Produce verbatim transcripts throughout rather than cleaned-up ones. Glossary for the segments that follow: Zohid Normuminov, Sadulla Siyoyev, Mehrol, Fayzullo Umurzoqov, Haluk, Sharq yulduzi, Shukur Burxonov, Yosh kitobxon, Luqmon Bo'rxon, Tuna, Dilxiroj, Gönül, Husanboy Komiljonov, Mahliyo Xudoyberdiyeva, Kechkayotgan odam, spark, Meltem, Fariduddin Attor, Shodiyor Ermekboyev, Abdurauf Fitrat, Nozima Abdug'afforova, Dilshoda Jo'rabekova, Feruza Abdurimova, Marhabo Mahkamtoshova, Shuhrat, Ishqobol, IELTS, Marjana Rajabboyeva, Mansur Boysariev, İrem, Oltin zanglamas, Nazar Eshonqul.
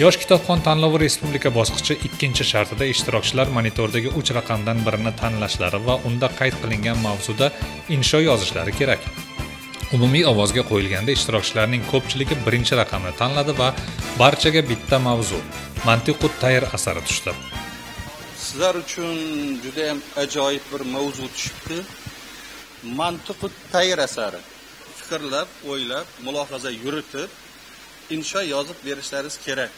Yosh kitobxon tanlovi respublika bosqichi ikkinchi shartida ishtirokchilar monitordagi uch raqamdan birini tanlashlari va unda qayd qilingan mavzuda insho yozishlari kerak. Umumiy ovozga qo'yilganda ishtirokchilarning ko'pchiligi birinchi raqamni tanladi va barchaga bitta mavzu Mantiqotda yer asari tushdi. Sizlar uchun juda ham ajoyib bir mavzu tushibdi. Mantiqotda yer asari. Fikrlab, o'ylab, mulohaza yuritib insho yozib berishlaringiz kerak.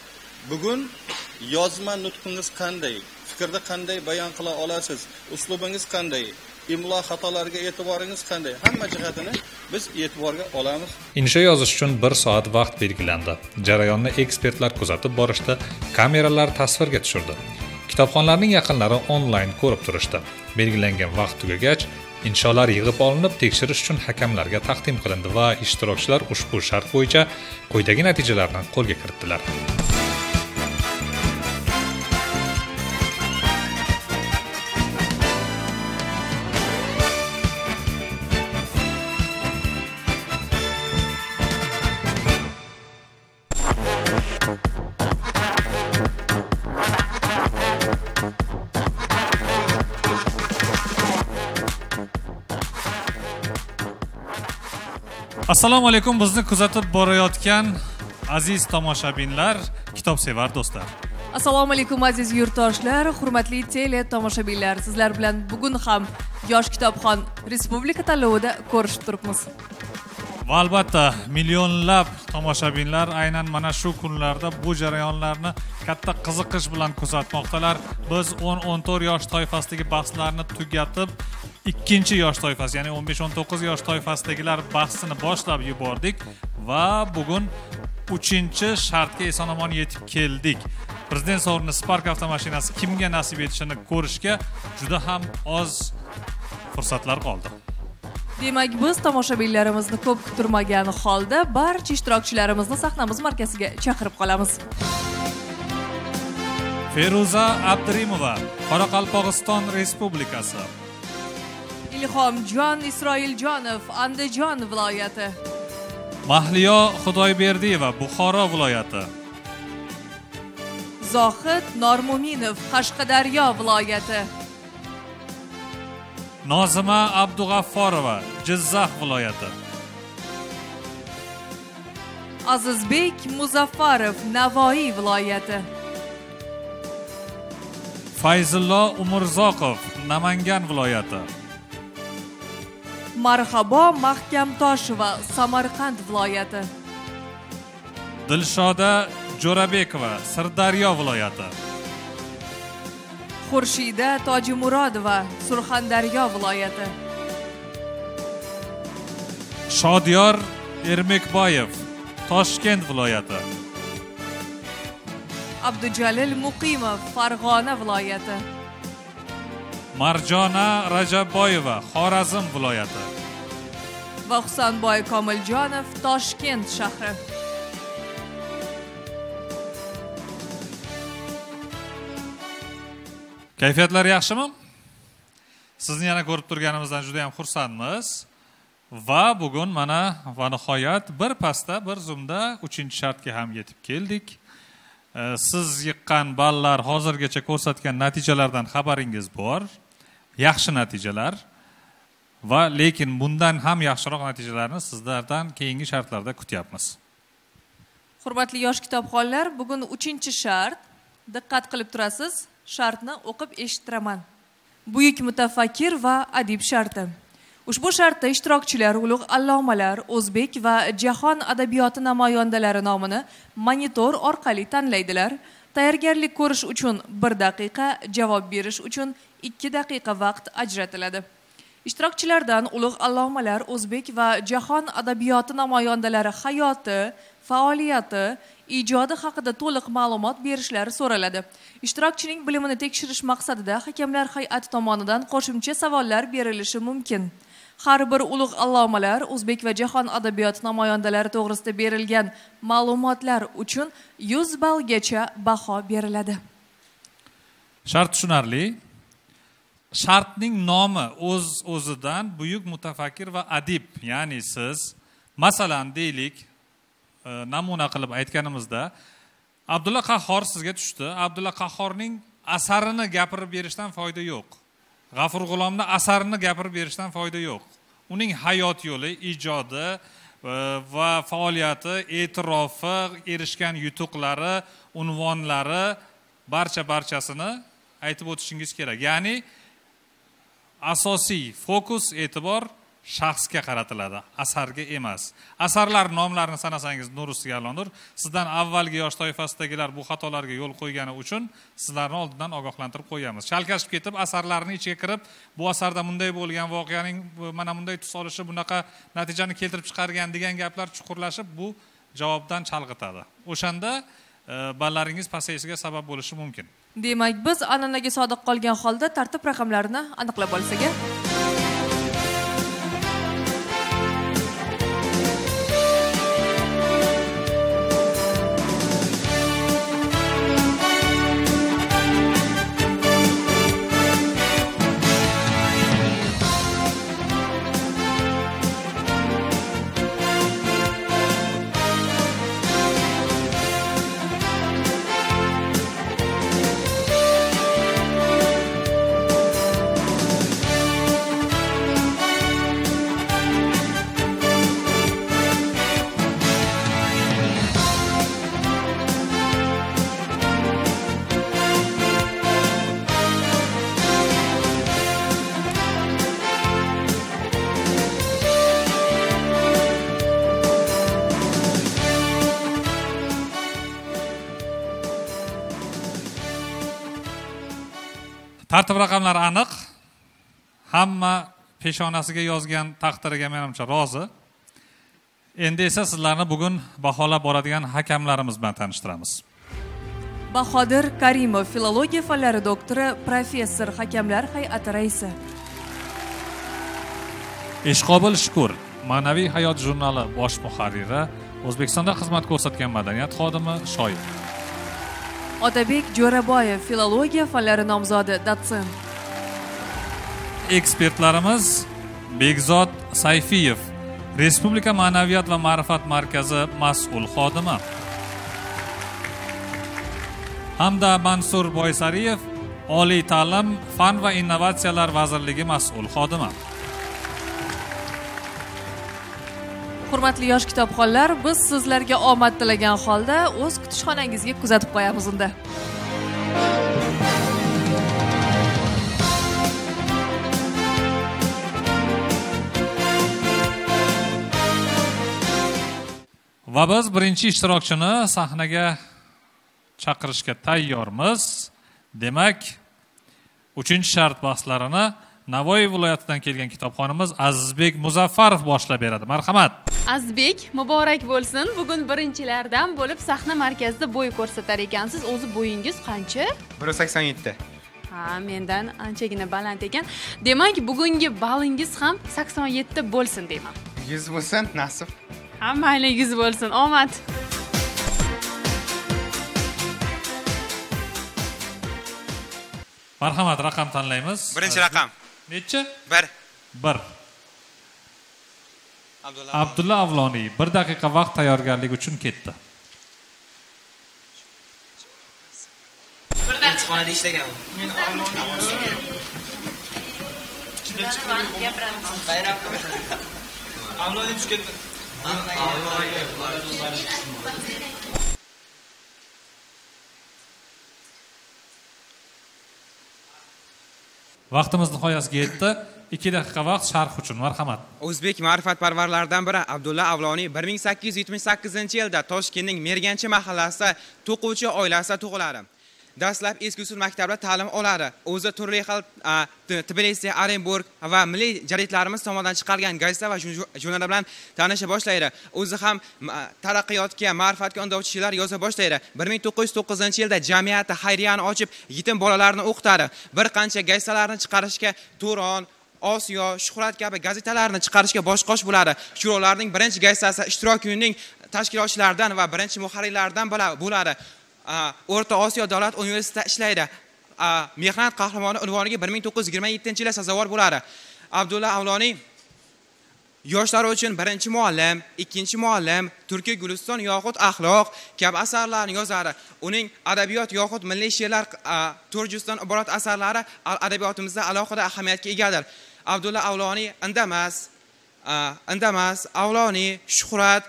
Bugun yozma nutqingiz qanday, fikrda qanday bayon qila olasiz, uslubingiz qanday, imlo xatolarga e'tiboringiz qanday, hamma jihatini biz e'tiborga olamiz. Insho yozish uchun bir soat vaqt belgilandi. Jarayonni ekspertlar kuzatib borishdi, kameralar tasvirga tushirdi. Kitobxonlarning yaqinlari onlayn ko'rib turishdi. Belgilangan vaqt tugagach, insholar yig'ib olinib, tekshirish uchun hakamlarga taqdim qilindi va ishtirokchilar ushbu shart bo'yicha quyidagi natijalarni qo'lga kiritdilar. Assalomu alaykum, bizni kuzatib borayotgan aziz tomoshabinlar, kitobsevar do'stlar. Assalomu alaykum aziz yurtdoshlar, hurmatli tele tomoshabinlar. Sizlar bilan bugun ham yosh kitobxon respublika tanlovida ko'rishib turibmiz. Va albatta, millionlab tomoshabinlar aynan mana shu kunlarda bu jarayonlarni katta qiziqish bilan kuzatmoqdalar. Biz o'n o'n to'rt yosh toifasidagi bahslarni tugatib, ikkinchi yosh toifasi, ya'ni o'n besh o'n to'qqiz yosh toifasidagilar bahsini boshlab yubordik va bugun uchinchi shartga eson-omon yetib keldik. Prezident sovrini Spark avtomashinasi kimga nasib etishini ko'rishga juda ham oz fursatlar qoldi. Demak, biz tomoshabinlarimizni ko'p kutilmagan holda barcha ishtirokchilarimizni sahnamiz markaziga chaqirib qolamiz. Feruza Abdurimova, Qoraqalpog'iston Respublikasi. Ilhomjon Isroiljonov, Andijon viloyati. Mahliyo Xudoyberdiyeva, Buxoro viloyati. Zohid Normuminov, Qashqadaryo viloyati. Nozima Abdug'afforova, Jizzax viloyati. Azizbek Muzaffarov, Navoiy viloyati. Fayzullo Umurzoqov, Namangan viloyati. Marhabo Mahkamtoshova, Samarqand viloyati. Dilshoda Jo'rabekova, Sirdaryo viloyati. Xorshida To'jimurodova, Surxondaryo viloyati. Shodiyor Ermekboyev, Toshkent viloyati. Abdujalil Muqimov, Farg'ona viloyati. Marjana Rajabboyeva, Xorazm viloyati. Va Husanboy Komiljonov, Toshkent shahri. Kayfiyatlar yaxshimi? Sizni yana ko'rib turganimizdan juda ham xursandmiz va bugun mana va nihoyat bir pasta, bir zumda uchinchi shartga ham yetib keldik. Siz yiqqan ballar, hozirgacha ko'rsatgan natijalardan xabaringiz bor. Yaxshi natijalar va lekin bundan ham yaxshiroq natijalarni sizlardan keyingi shartlarda kutyapmiz. Hurmatli yosh kitobxonlar, bugun uchinchi shart. Diqqat qilib turasiz, shartni o'qib eshittiraman. Buyuk mutafakkir va adib sharti. Ushbu shartda ishtirokchilar ulug' allomalar, o'zbek va jahon adabiyoti namoyandalari nomini monitor orqali tanlaydilar. Tayyorgarlik ko'rish uchun bir daqiqa, javob berish uchun ikki daqiqa vaqt ajratiladi. Ishtirokchilardan ulug' allomalar, o'zbek va jahon adabiyoti namoyandalari hayoti, faoliyati, ijodi haqida to'liq ma'lumot berishlari so'raladi. Ishtirokchining bilimini tekshirish maqsadida hakamlar hay'ati tomonidan qo'shimcha savollar berilishi mumkin. Har bir ulug' allomalar o'zbek va jahon adabiyot namoyandalari to'g'risida berilgan ma'lumotlar uchun yuz ballgacha baho beriladi. Shart tushunarli. Shartning nomi o'z o'zidan buyuk mutafakkir va adib, ya'ni siz masalan deylik, namuna qilib aytganimizda Abdullah Qahhor sizga tushdi. Abdullah Qahhorning asarini gapirib berishdan foyda yo'q. G'afur G'ulomni asarini gapirib berishdan foyda yo'q. Uning hayot yo'li, ijodi va faoliyati, e'tirofi, erishgan yutuqlari, unvonlari barcha-barchasini aytib o'tishingiz kerak. Ya'ni asosiy fokus, e'tibor shaxsga qaratiladi, asarga emas. Asarlar nomlarini sanasangiz nur ustiga alondir. Sizdan avvalgi yosh toifasidagilar bu xatolarga yo'l qo'ygani uchun sizlarni oldindan ogohlantirib qo'yamiz. Chalkashib ketib asarlarni ichiga kirib, bu asarda bunday bo'lgan voqeaning mana bunday tus olishi bunaqa natijani keltirib chiqargan degan gaplar chuqurlashib bu javobdan chalg'itadi. O'shanda ballaringiz pasayishiga sabab bo'lishi mumkin. Demak, biz an'anaga sodiq qolgan holda tartib raqamlarini aniqlab olsak, tartib raqamlar aniq. Hamma peshonasiga yozgan taqdiriga menimcha rozi. Endi esa sizlarni bugun baholab boradigan hakamlarimiz bilan tanishtiramiz. Bahodir Karimov, filologiya fanlari doktori, professor, hakamlar hay'ati raisi. Ishqobol Shukur, ma'naviy hayot jurnali bosh muharriri, O'zbekistonda xizmat ko'rsatgan madaniyat xodimi, shoir. Otabek Joraboyev, filologiya fanlari nomzodi, dotsent. Ekspertlarimiz Bezod Sayfiyev, Respublika ma'naviyat va ma'rifat markazi mas'ul xodimi. Hamda Mansur Boysariev, oliy ta'lim, fan va innovatsiyalar vazirligi mas'ul xodimi. Hurmatli yosh kitobxonlar, biz sizlarga omad tilagan holda o'z kutishxonangizga kuzatib qo'yamiz unda. Va biz birinchi ishtirokchini sahnaga chaqirishga tayyormiz. Demak, uchinchi shart bahslarini Navoiy viloyatidan kelgan kitobxonimiz Azizbek Muzaffarov boshlab beradi. Marhamat. Azizbek, muborak bo'lsin. Bugun birinchilardan bo'lib sahna markazida bo'y ko'rsatar ekansiz. O'zi bo'yingiz qancha? bir sakson yetti. Ha, mendan anchagina baland ekan. Demak, bugungi balingiz ham sakson yetti bo'lsin deyman. yuz bo'lsin, nasib. Hammangiz bo'lsin. Omad. Marhamat, raqam tanlaymiz. Birinchi raqam. Necha? bir. bir. Abdulla Avloniy bir daqiqa vaqt tayyorgarlik uchun ketdi. bir daqiqa xonada ishlaganman. Men Avloniy ketdi. Vaqtimiz nihoyasiga yetdi. ikki daqiqa vaqt sharh uchun. Marhamat. O'zbek ma'rifatparvarlaridan biri Abdulla Avloniy bir ming sakkiz yuz yetmish sakkizinchi yilda Toshkentning Merganchi mahallasida to'quvchi oilasida tug'iladi. Dastlab eski usul maktabda ta'lim oladi. O'zi turli xil Tbilisi, Orenburg va milliy jaridlarimiz tomonidan chiqarilgan gazeta va jurnallar bilan tanisha boshlaydi. O'zi ham taraqqiyotga, ma'rifatga undovchi she'rlar yoza boshlaydi. bir ming to'qqiz yuz to'qqizinchi yilda jamiyati xayriyani ochib, yetim bolalarni o'qitadi. Bir qancha gazetalarni chiqarishga Turon, Osiyo, Shuhrat kabi gazetalarni chiqarishga boshqosh bo'ladi. Shurolarning birinchi gazetasi ishtirok yunining tashkilotchilaridan va birinchi muharrirlaridan bo'ladi. O'rta Osiyo davlat universitetida ishlaydi. Mehnat qahramoni unvoniga bir ming to'qqiz yuz yigirma yettinchi yilda sazovor bo'ladi. Abdulla Avloniy yoshlar uchun birinchi muallim, ikkinchi muallim, Turkiy Guliston yoxud axloq kabi asarlarni yozadi. Uning adabiyot yoxud milliy she'rlar to'rt juzdan iborat asarlari adabiyotimizda alohida ahamiyatga egadir. Abdulla Avloniy indamas, indamas, Avloniy, Shuhrat,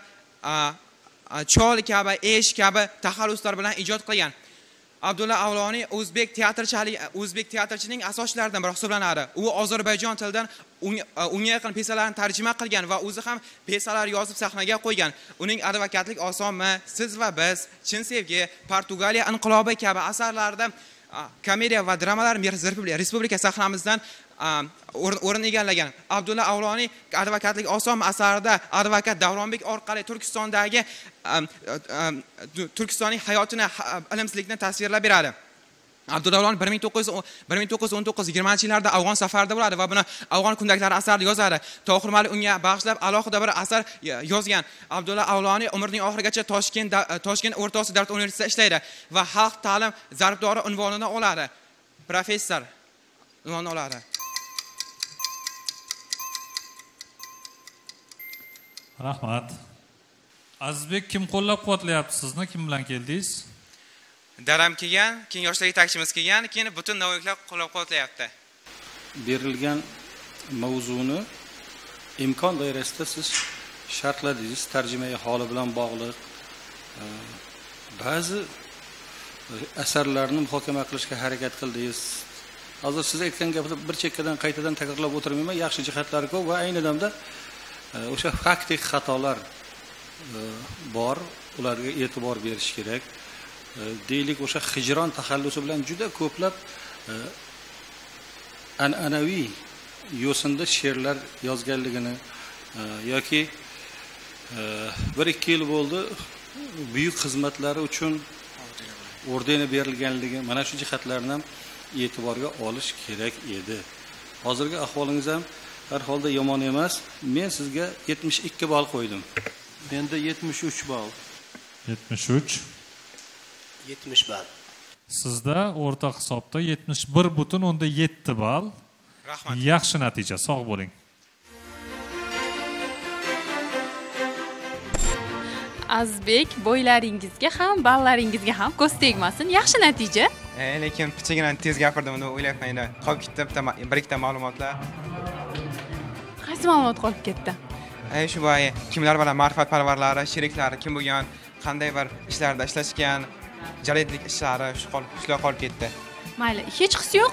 Chol kabi, Esh kabi taxalluslar bilan ijod qilgan. Abdulla Avloniy o'zbek teatrchalik o'zbek teatrchining asoschilaridan biri hisoblanadi. U Ozarbayjon tilidan unga yaqin pesalarni tarjima qilgan va o'zi ham pesalar yozib sahnaga qo'ygan. Uning advokatlik osonmi, siz va biz, chin sevgi, Portugaliya inqilobi kabi asarlarida komediya va dramalar respublika sahnamizdan o'rin egallagan. Abdulla Avloniy advokatlik oson asarida advokat Davronbek orqali Turkistondagi Turkistonning hayotini, ilimsizlikni tasvirlab beradi. Abdulla Avloniy bir ming to'qqiz yuz o'n to'qqiz yigirmanchi yillarda Afg'on safarida bo'ladi va buni Afg'on kundaklari asarida yozadi. Tohir Malik unga bag'ishlab alohida bir asar yozgan. Abdulla Avloniy umrining oxirigacha Toshkent Toshkent o'rta Osiyo davlat universitetida ishlaydi va xalq ta'lim zarbdori unvonini oladi. Professor unvonini oladi. Rahmat. Azizbek, kim qo'llab-quvvatlayapti sizni? Kim bilan keldingiz? Daram kelgan, keyin yoshlar yetakchimiz kelgan, keyin butun navoiylar qo'llab-quvvatlayapti. Berilgan mavzuni imkon doirasida siz sharhladingiz, tarjimai holi bilan bog'liq ba'zi asarlarni muhokama qilishga harakat qildingiz. Hozir siz aytgan gapni bir chekkadan qaytadan takrorlab o'tirmayman, yaxshi jihatlari ko'p va ayni damda o'sha faktik xatolar bor, ularga e'tibor berish kerak. Deylik o'sha hijron taxallusi bilan juda ko'plab an'anaviy yo'sinda she'rlar yozganligini yoki bir ikki yil bo'ldi buyuk xizmatlari uchun ordeni berilganligi, mana shu jihatlarni ham e'tiborga olish kerak edi. Hozirgi ahvolingiz ham har holda yomon emas. Men sizga yetmish ikki ball qo'ydim. Menda yetmish uch ball. yetmish uch. yetmish ball. Sizda o'rta hisobda yetmish bir butun o'ndan yetti ball. Rahmat. Yaxshi natija, sog' bo'ling. Azizbek, bo'ylaringizga ham, ballaringizga ham ko'z tegmasin. Yaxshi natija. E, lekin pichigina tez gapirdim, uni o'ylayapman. Qolib ketdi bir ikkita ma'lumotlar. Qaysi ma'lumot qolib ketdi? E, shu bo'yi, kimlar bilan ma'rifatparvarlari, sheriklari kim bo'lgan, qanday bir ishlarda ishlashgan, jaridlik ishlari shu qolib shular qolib ketdi. Mayli, hech his yo'q.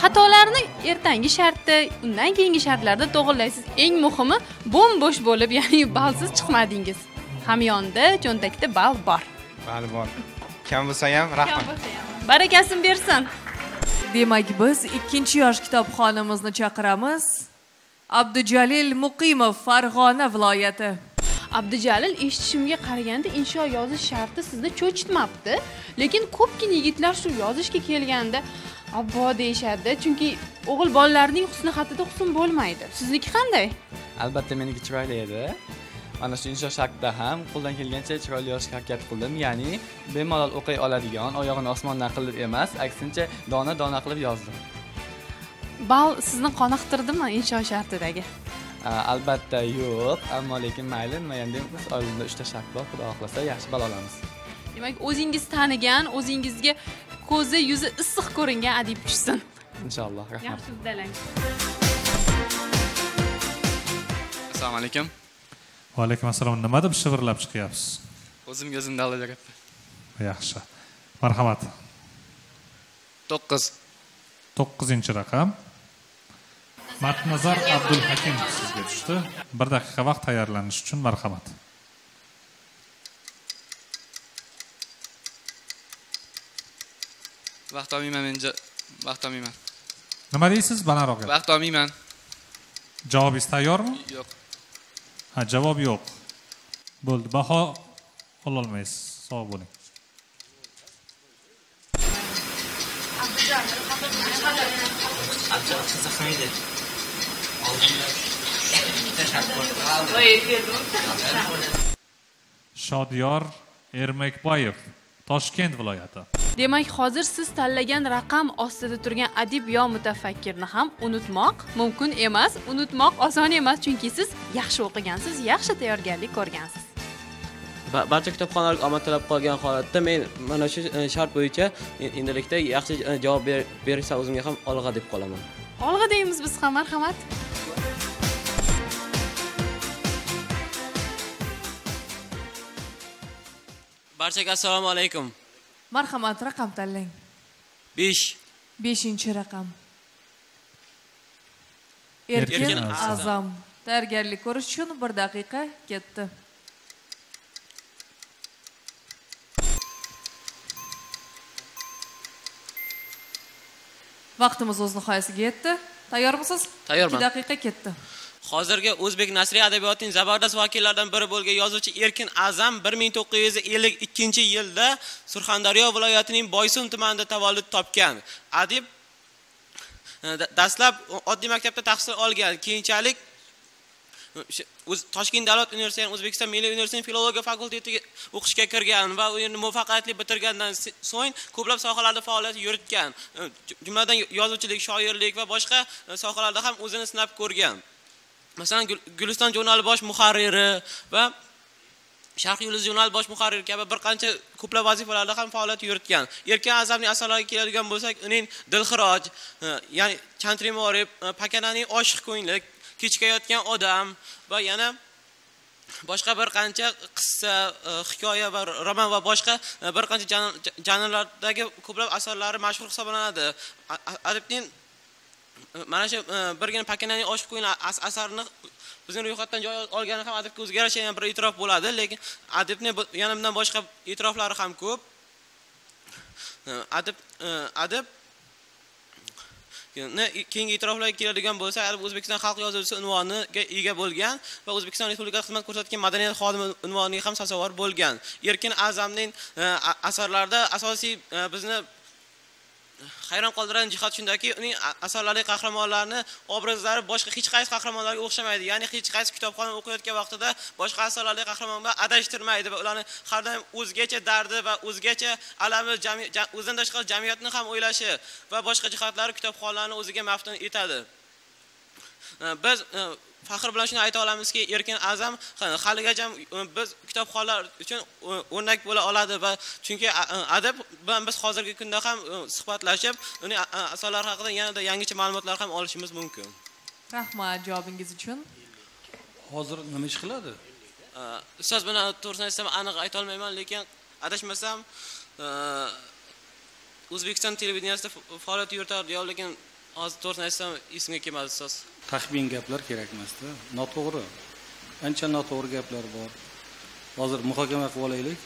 Xatolarni ertangi shartda, undan keyingi shartlarda to'g'rilaysiz. Eng muhimi, bo'mbo'sh bo'lib, ya'ni balsiz chiqmadingiz. Hamyonda, cho'ntakda bal bor. Bal bor. Kam bo'lsa ham, rahmat. Barakasini bersin. Demak, biz ikkinchi yosh kitobxonimizni chaqiramiz. Abdujalil Muqimov, Farg'ona viloyati. Abdujalil, eshitishimga qaraganda insho yozish sharti sizni cho'chitmabdi, lekin ko'pgina yigitlar shu yozishga kelganda abbo deyishadi, chunki o'g'il bolalarning husni xatida husn bo'lmaydi. Sizniki qanday? Albatta meniki chiroyli edi. Mana shu insho shartida ham qo'ldan kelgancha chiroyli yozishga harakat qildim, ya'ni bemalol o'qiy oladigan, oyog'ini osmondan qilib emas, aksincha dona-dona qilib yozdim. Bal sizni qoniqtirdimi insho shartidagi? Albatta yo'q, ammo lekin mayli, nima ham deb biz oldinda uchta shart bor, xudo xohlasa yaxshi ball olamiz. Demak, o'zingiz tanigan, o'zingizga ko'zi, yuzi issiq ko'ringan adib tushsin. Inshaalloh, rahmat. Yaxshi dalang. Assalomu alaykum. Va alaykum assalom. Nima deb shivirlab chiqyapsiz? O'zimga o'zim dalajaratdi. Yaxshi. Marhamat. to'qqiz. to'qqizinchi raqam. Matnazar Abdulhakim sizga tushdi. Bir daqiqa vaqt tayyorlanish uchun marhamat. Vaqt olmayman men, vaqt olmayman. Nima deysiz? Balandroq gap. Vaqt olmayman. Javobingiz tayyormi? Yo'q. Ha, javob yo'q. Bo'ldi, baho ola olmaysiz. Sog' bo'ling. Abdujalil, Shodiyor Ermekboyev, Toshkent viloyati. Demak, hozir siz tanlagan raqam ostida turgan adib yo mutafakkirni ham unutmoq mumkin emas, unutmoq oson emas, chunki siz yaxshi o'qigansiz, yaxshi tayyorgarlik ko'rgansiz. Barcha kitobxonlar omad talab qolgan holatda men mana shu shart bo'yicha endilikda yaxshi javob bersa o'zimga ham olg'a deb qolaman. Olg'a deymiz biz ham, marhamat. Barchaga assalomu alaykum. Marhamat, raqam tanlang. besh. beshinchi raqam. Erkin Azam. Tayyorgarlik ko'rish uchun bir daqiqa ketdi. Vaqtimiz o'z nihoyasiga yetdi. Tayyormisiz? Tayyorman. ikki daqiqa ketdi. Hozirgi O'zbek nasriy adabiyotining zabardast vakillaridan biri bo'lgan yozuvchi Erkin Azam bir ming to'qqiz yuz ellik ikkinchi yilda Surxondaryo viloyatining Boysun tumanida tavallud topgan. Adib dastlab oddiy maktabda tahsil olgan, keyinchalik Toshkent davlat universitetining O'zbekiston Milliy universitetining filologiya fakultetiga o'qishga kirgan va u yerni muvaffaqiyatli bitirgandan so'ng ko'plab sohalarda faoliyat yuritgan. Jumladan yozuvchilik, shoirlik va boshqa sohalarda ham o'zini sinab ko'rgan. Masalan, Guliston jurnali bosh muharriri va Sharq yulduzi jurnali bosh muharriri kabi bir qancha ko'plab vazifalarda ham faoliyat yuritgan. Erkin Azamning asarlariga keladigan bo'lsak, uning Dilxiroj, ya'ni Chantrimorib, Pokananing oshiq ko'ng'il, Kechkayotgan odam va yana boshqa bir qancha qissa, hikoya va roman va boshqa bir qancha janrlardagi ko'plab asarlari mashhur hisoblanadi. Adibning mana shu birgina Pokananing oshiq ko'ng'il asarini bizning ro'yxatdan joy olgani ham adibga o'ziga yarasha yana bir e'tirof bo'ladi, lekin adibning yana bundan boshqa e'tiroflari ham ko'p. Adib adib keyingi e'tiroflarga keladigan bo'lsa, adib O'zbekiston xalq yozuvchisi unvoniga ega bo'lgan va O'zbekiston Respublikasi xizmat ko'rsatgan madaniyat xodimi unvoniga ham sazovor bo'lgan. Erkin Azamning asarlarida asosiy bizni hayron qoldiradigan jihat shundaki, uning asarlaridagi qahramonlarni obrazlari boshqa hech qaysi qahramonlarga o'xshamaydi. Ya'ni hech qaysi kitobxon o'qiyotgan vaqtida boshqa asarlardagi qahramon bilan adashtirmaydi va ularni har doim o'zgacha dardi va o'zgacha alami, o'zidan tashqari jamiyatni ham o'ylashi va boshqa jihatlari kitobxonlarni o'ziga maftun etadi. Biz faxr bilan shuni ayta olamizki, Erkin Azam haligacha biz kitobxonlar uchun o'rnak bo'la oladi va chunki adib bilan biz hozirgi kunda ham suhbatlashib, uning asarlari haqida yanada yangicha ma'lumotlar ham olishimiz mumkin. Rahmat javobingiz uchun. Hozir nima ish qiladi? Ustoz, buni to'g'risini aytsam aniq ayta olmayman, lekin adashmasam O'zbekiston televideniyasida faoliyat yuritadi, lekin hozir to'g'risini aytsam ismga kelmadi ustoz. Taxmin gaplar kerak emasda, noto'g'ri. Ancha noto'g'ri gaplar bor. Hozir muhokama qilib olaylik.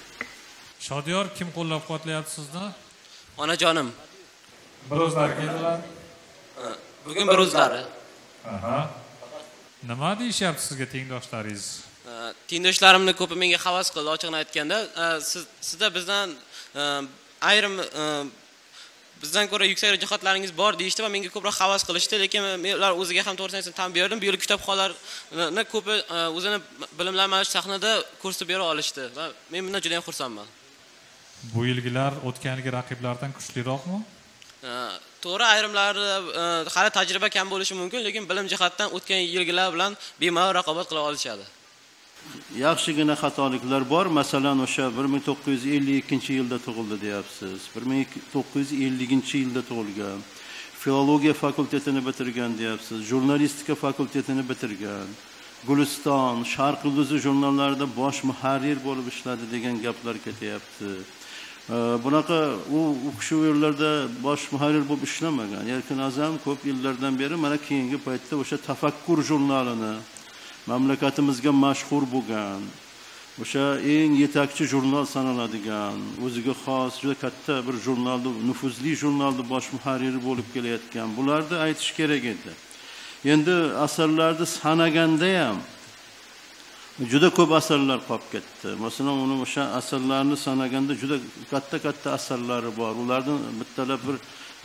Shodiyor, kim qo'llab-quvvatlayapti sizni? Onajonim. Bir o'zlari keldilar. Bugun bir o'zlari. Aha. Nima deyishyapti sizga tengdoshlaringiz? Tengdoshlarimning ko'pi menga havas qildi, ochiqni aytganda. Siz sizda bizdan ayrim bizdan ko'ra yuksak jihatlaringiz bor deyishdi va menga ko'proq havas qilishdi, lekin men ular o'ziga ham to'g'risini tan berdim. Bu yil kitobxonlarni ko'pi o'zini bilimlanmalish sahnada ko'rsatib bera olishdi va men bundan juda ham xursandman. Bu yilgilar o'tgangi raqiblardan kuchliroqmi? To'g'ri, ayrimlari hali tajriba kam bo'lishi mumkin, lekin bilim jihatdan o'tgan yilgilar bilan bemalol raqobat qila olishadi. Yaxshigina xatoliklar bor. Masalan, o'sha bir ming to'qqiz yuz ellik ikkinchi yilda tug'ildi deyapsiz. bir ming to'qqiz yuz ellinchi yilda tug'ilgan. Filologiya fakultetini bitirgan deyapsiz. Jurnalistika fakultetini bitirgan. Guliston, Sharq yulduzi jurnallarida bosh muharrir bo'lib ishladi degan gaplar ketyapti. Bunaqa u o'sha yerlarda bosh muharrir bo'lib ishlamagan. Erkin Azam ko'p yillardan beri mana keyingi paytda o'sha Tafakkur jurnalini mamlakatimizga mashhur bo'lgan, o'sha eng yetakchi jurnal sanaladigan, o'ziga xos juda katta bir jurnalni, nufuzli jurnalni bosh muharriri bo'lib kelayotgan. Bularni aytish kerak edi. Endi asarlarni sanaganda ham juda ko'p asarlar qolib ketdi. Masalan, uni o'sha asarlarni sanaganda juda katta-katta asarlari bor. Ulardan bittalab bir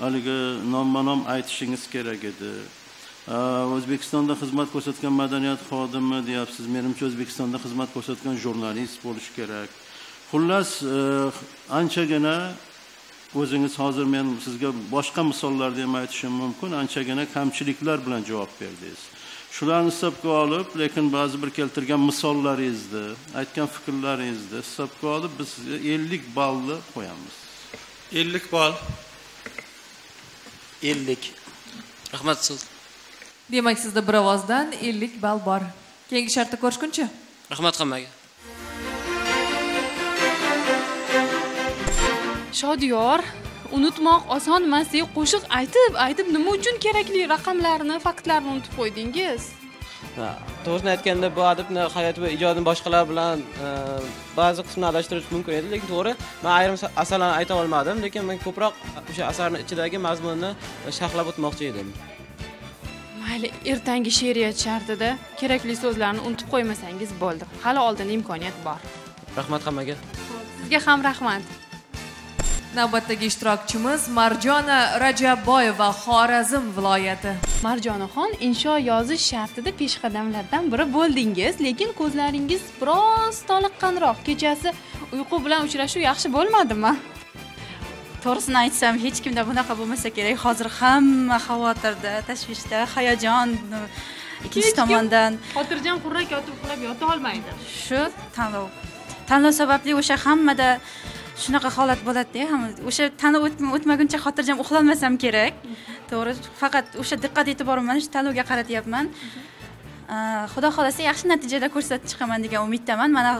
haliga nomma-nom aytishingiz kerak edi. O'zbekistonda xizmat ko'rsatgan madaniyat xodimi deyapsiz. Menimcha O'zbekistonda xizmat ko'rsatgan jurnalist bo'lish kerak. Xullas, anchagina o'zingiz hozir men sizga boshqa misollarni ham aytishim mumkin, anchagina kamchiliklar bilan javob berdingiz. Shularni hisobga olib, lekin ba'zi bir keltirgan misollaringizni, aytgan fikrlaringizni hisobga olib biz ellik ballni qo'yamiz. ellik ball. ellik. Rahmat siz. Demak, sizda bir ovozdan ellik ball bor. Keyingi shartda ko'rishguncha. Rahmat hammaga. Shodiyor, unutmoq oson emas deb qo'shiq aytib, aytib nima uchun kerakli raqamlarni, faktlarni unutib qo'ydingiz? Ha, to'g'ri aytganda bu adibni hayot va ijodini boshqalar bilan ba'zi qismini aralashtirish mumkin edi, lekin to'g'ri, men ayrim asarlarni ayta olmadim, lekin men ko'proq o'sha asarning ichidagi mazmunni sharhlab o'tmoqchi edim. Mayli, ertangi she'riyat shartida kerakli so'zlarni unutib qo'ymasangiz bo'ldi. Hali oldin imkoniyat bor. Rahmat hammaga. Sizga ham rahmat. Navbatdagi ishtirokchimiz Marjana Rajabboyeva, Xorazm viloyati. Marjonaxon, insho yozish shartida peshqadamlardan biri bo'ldingiz, lekin ko'zlaringiz biroz toliqqanroq. Kechasi uyqu bilan uchrashuv yaxshi bo'lmadimi? To'g'risini aytsam, hech kimda bunaqa bo'lmasa kerak. Hozir hamma xavotirda, tashvishda, hayajon ikkinchi tomondan. Xotirjam qurrak yotib uxlab yota olmaydi. Shu tanlov. Tanlov sababli o'sha hammada shunaqa holat bo'ladi-da, ham o'sha tanlov o'tmaguncha xotirjam uxlolmasam kerak. To'g'ri, faqat o'sha diqqat e'tiborimni mana shu tanlovga qaratyapman. Xudo xolasa yaxshi natijada ko'rsatib chiqaman degan umiddaman. Mana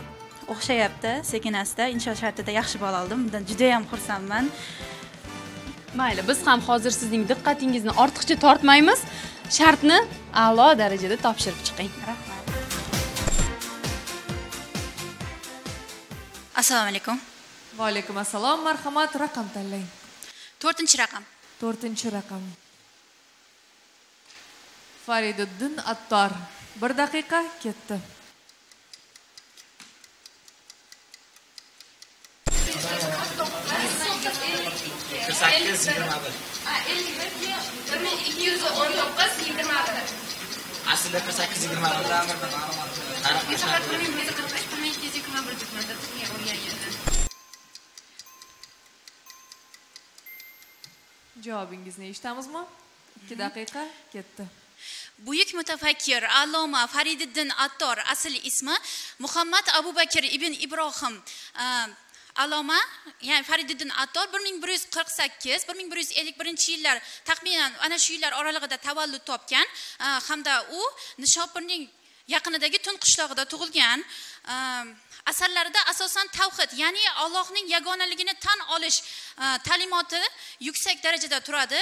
o'xshayapti, sekin-asta insho shartida yaxshi ball oldim. Bundan juda ham xursandman. Mayli, biz ham hozir sizning diqqatingizni ortiqcha tortmaymiz. Shartni a'lo darajada topshirib chiqing. Rahmat. Assalomu alaykum. Va alaykum assalom, marhamat, raqam tanlang. to'rtinchi raqam. to'rtinchi raqam. Fariduddin Attor. bir daqiqa ketdi. Aslida javobingizni eshitdingizmi? ikki daqiqa ketdi. Buyuk mutafakkir alloma Fariduddin Attor asl ismi Muhammad Abu Bakr ibn Ibrohim. Alloma, ya'ni Fariduddin Attor bir ming bir yuz qirq sakkiz bir ming bir yuz ellik birinchi yillar taxminan ana shu yillar oralig'ida tavallud topgan hamda u Nishopurning yaqinidagi Tun qishlog'ida tug'ilgan. Asarlarida asosan tavhid, ya'ni Allohning yagonaligini tan olish ta'limoti yuksak darajada turadi.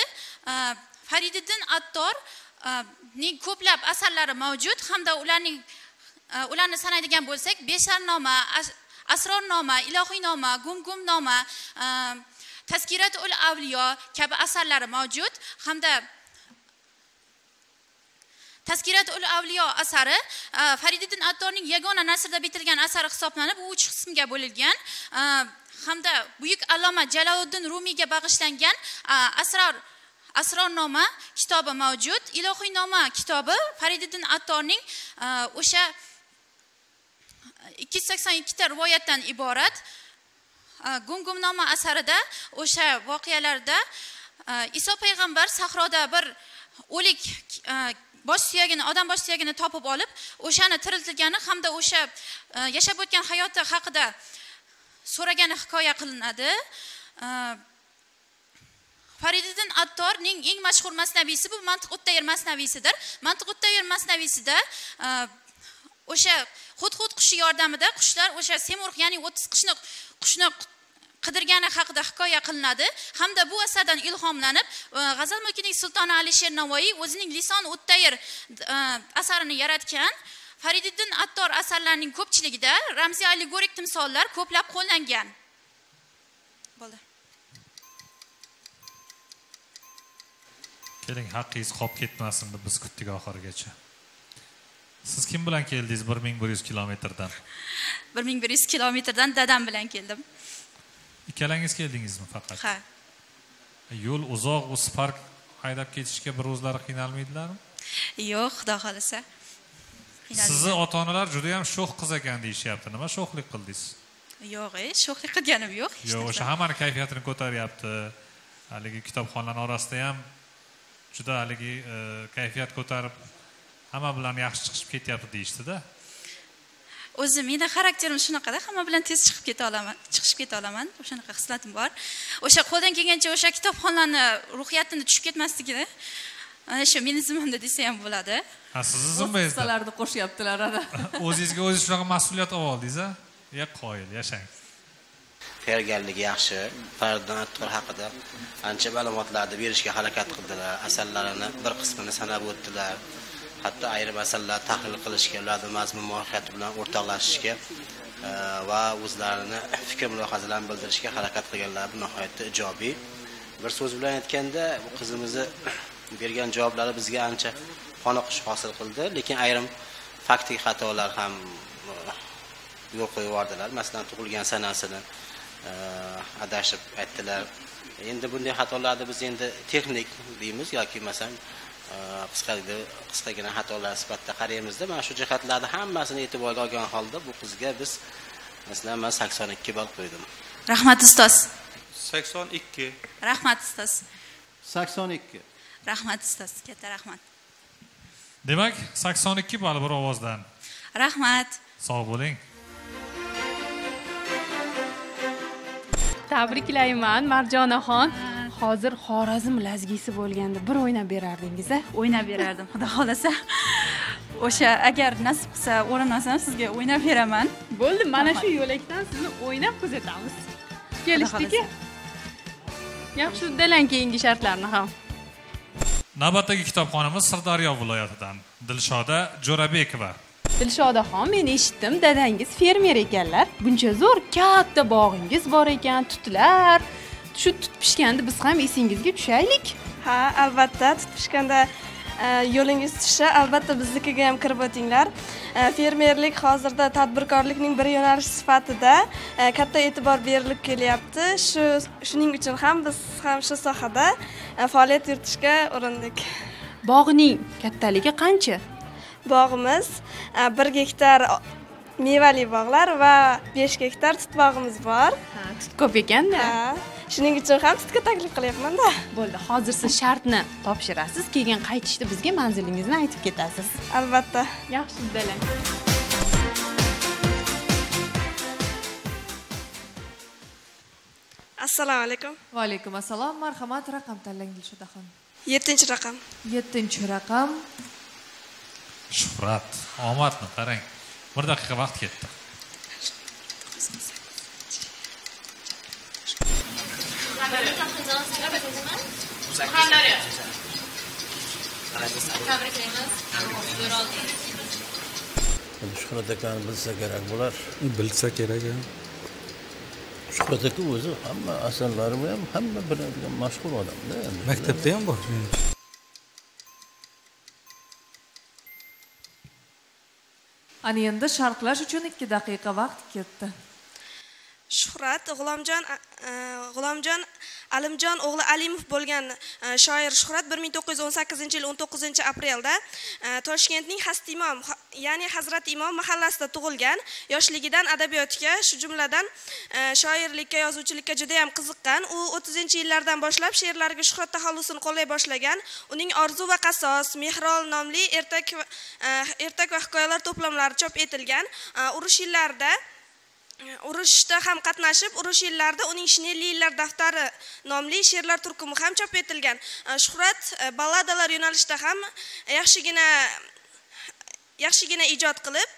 Fariduddin Attor ning ko'plab asarlari mavjud hamda ularning ularni sanaydigan bo'lsak, Besharnoma, Asrornoma, Ilohiynoma, Gumgumnoma, Tazkiratul Avliyo kabi asarlari mavjud hamda Tazkiratul Avliyo asari Fariduddin Attorning yagona nasrda bitilgan asari hisoblanib, u uch qismga bo'lingan hamda buyuk alloma Jalaluddin Rumiyga bag'ishlangan Asror Asrornoma kitobi mavjud. Ilohiynoma kitobi Fariduddin Attorning o'sha ikki yuz sakson ikki ta rivoyatdan iborat. Gumgumnoma asarida o'sha voqealarda Iso payg'ambar sahroda bir o'lik bosh suyagini, odam bosh suyagini topib olib, o'shani tiriltirgani hamda o'sha yashab o'tgan hayoti haqida so'ragani hikoya qilinadi. Fariduddin Attorning eng mashhur masnavisi bu Mantiqotda yer masnavisidir. Mantiqotda yer masnavisida o'sha hudhud qushi yordamida qushlar o'sha semurg' ya'ni o'ttiz qushni qushni qidirgani haqida hikoya qilinadi hamda bu asardan ilhomlanib g'azal mulkining sultoni Alisher Navoiy o'zining Lison Uttayr asarini yaratgan. Fariduddin Attor asarlarining ko'pchiligida ramziy allegorik timsollar ko'plab qo'llangan. Bo'ldi. Keling, haqqingiz qolib ketmasin deb biz kutdik oxirigacha. Siz kim bilan keldingiz bir ming bir yuz kilometrdan? bir ming bir yuz kilometrdan dadam bilan keldim. Ikkalangiz keldingizmi faqat? Ha. Yo'l uzoq, o'z farq haydab ketishga bir o'zlari qiynalmaydilarmi? Yo'q, xudo xolasa. Sizni ota-onalar juda ham sho'x qiz ekan deyishyapti. Nima sho'xlik qildingiz? Yo'q, sho'xlik qilganim yo'q. Yo'q, o'sha hammaning kayfiyatini ko'taryapti. Haligi kitobxonlar orasida ham juda haligi kayfiyat ko'tarib hamma bilan yaxshi chiqib ketyapti deyishdi-da. O'zim meni xarakterim shunaqada, hamma bilan tez chiqib keta olaman, chiqib keta olaman, o'shanaqa xislatim bor. O'sha qo'ldan kelgancha o'sha kitobxonlarni ruhiyatini tushib ketmasligini, ana shu meni zimmamda desa ham bo'ladi. Ha, siz zimmangiz. Sizlarni qo'shyaptilar ana. O'zingizga o'zingiz shunaqa mas'uliyat olib oldingiz-a? Ya qoyil, yashang. Terganligi yaxshi. Fariduddin Attor haqida ancha ma'lumotlarni berishga harakat qildilar. Asarlarini bir qismini sanab o'tdilar. Hatta ayrim masalalar tahlil qilishga, ularning mazmun mohiyati bilan o'rtoqlashishga va o'zlarini fikr mulohazalarini bildirishga harakat qilganlar nihoyatda ijobiy. Bir so'z bilan aytganda, qizimizni bergan javoblari bizga ancha qoniqish hosil qildi, lekin ayrim faktik xatolar ham yo'l qo'yib yubordilar. Masalan, tug'ilgan sanasini adashib aytdilar. Endi bunday xatolarni biz endi texnik deymiz yoki masalan qisqagina qisqagina xatolar sifatida qaraymizda, mana shu jihatlarni hammasini e'tiborga olgan holda bu qizga biz masalan men sakson ikki ball qo'ydim. Rahmat ustoz. sakson ikki. Rahmat ustoz. sakson ikki. Rahmat ustoz, katta rahmat. Demak, sakson ikki ball bir ovozdan. Rahmat. Sog' bo'ling. Tabriklayman Marjonaxon. Hozir Xorazm lazgisi bo'lganda bir o'ynab berardingiz-a? O'ynab berardim, xudo xolasa. O'sha agar nasib qilsa, o'rin olsam sizga o'ynab beraman. Bo'ldi, mana shu yo'lakdan sizni o'ynab kuzatamiz. Kelishdik-ku. Yaxshi, uddalang keyingi shartlarni ham. Navbatdagi kitobxonimiz Sirdaryo viloyatidan Dilshoda Jo'rabekova. Dilshodaxon, men eshitdim, dadangiz fermer ekanlar. Buncha zo'r katta bog'ingiz bor ekan, tutlar. Shu tut pishganda biz ham esingizga tushaylik. Ha, albatta, tut pishganda yo'lingiz tusha, albatta biznikiga ham kirib o'tinglar. Fermerlik hozirda tadbirkorlikning bir yo'nalishi sifatida katta e'tibor berilib kelyapti. Shu shuning uchun ham biz ham shu sohada faoliyat yuritishga urindik. Bog'ning kattaligi qancha? Bog'imiz bir gektar mevali bog'lar va besh gektar tut bog'imiz bor. Ha, tut ko'p ekan-da. Shuning uchun ham sizga taklif qilyapman-da. Bo'ldi, hozir siz shartni topshirasiz, keyin qaytishda bizga manzilingizni aytib ketasiz. Albatta. Yaxshi, uddalang. Assalomu alaykum. Va alaykum assalom. Marhamat, raqam tanlang Dilshodaxon. yettinchi raqam. yettinchi raqam. Shuhrat, omadni qarang. bir daqiqa vaqt ketdi. Shuhrat akani bilsa kerak bo'lar. Bilsa kerak. Shuhrat aka o'zi hamma asarlari ham hamma biladigan mashhur odamda. Maktabda ham bor. Ana endi sharhlash uchun ikki daqiqa vaqt ketdi. Shuhrat G'ulomjon G'ulomjon Alimjon o'g'li Alimov bo'lgan shoir Shuhrat bir ming to'qqiz yuz o'n sakkizinchi yil o'n to'qqizinchi aprelda Toshkentning Hastimom, ya'ni Hazrat Imom mahallasida tug'ilgan, yoshligidan adabiyotga, shu jumladan shoirlikka, yozuvchilikka juda ham qiziqqan. U o'ttizinchi yillardan boshlab she'rlariga shuhrat taxallusini qo'llay boshlagan. Uning Orzu va qasos, Mehrol nomli ertak ertak va hikoyalar to'plamlari chop etilgan. Urush yillarida Urushda ham qatnashib, urush yillarida uning Shinelli yillar daftari nomli she'rlar turkumi ham chop etilgan. Shuhrat balladalar yo'nalishida ham yaxshigina yaxshigina ijod qilib,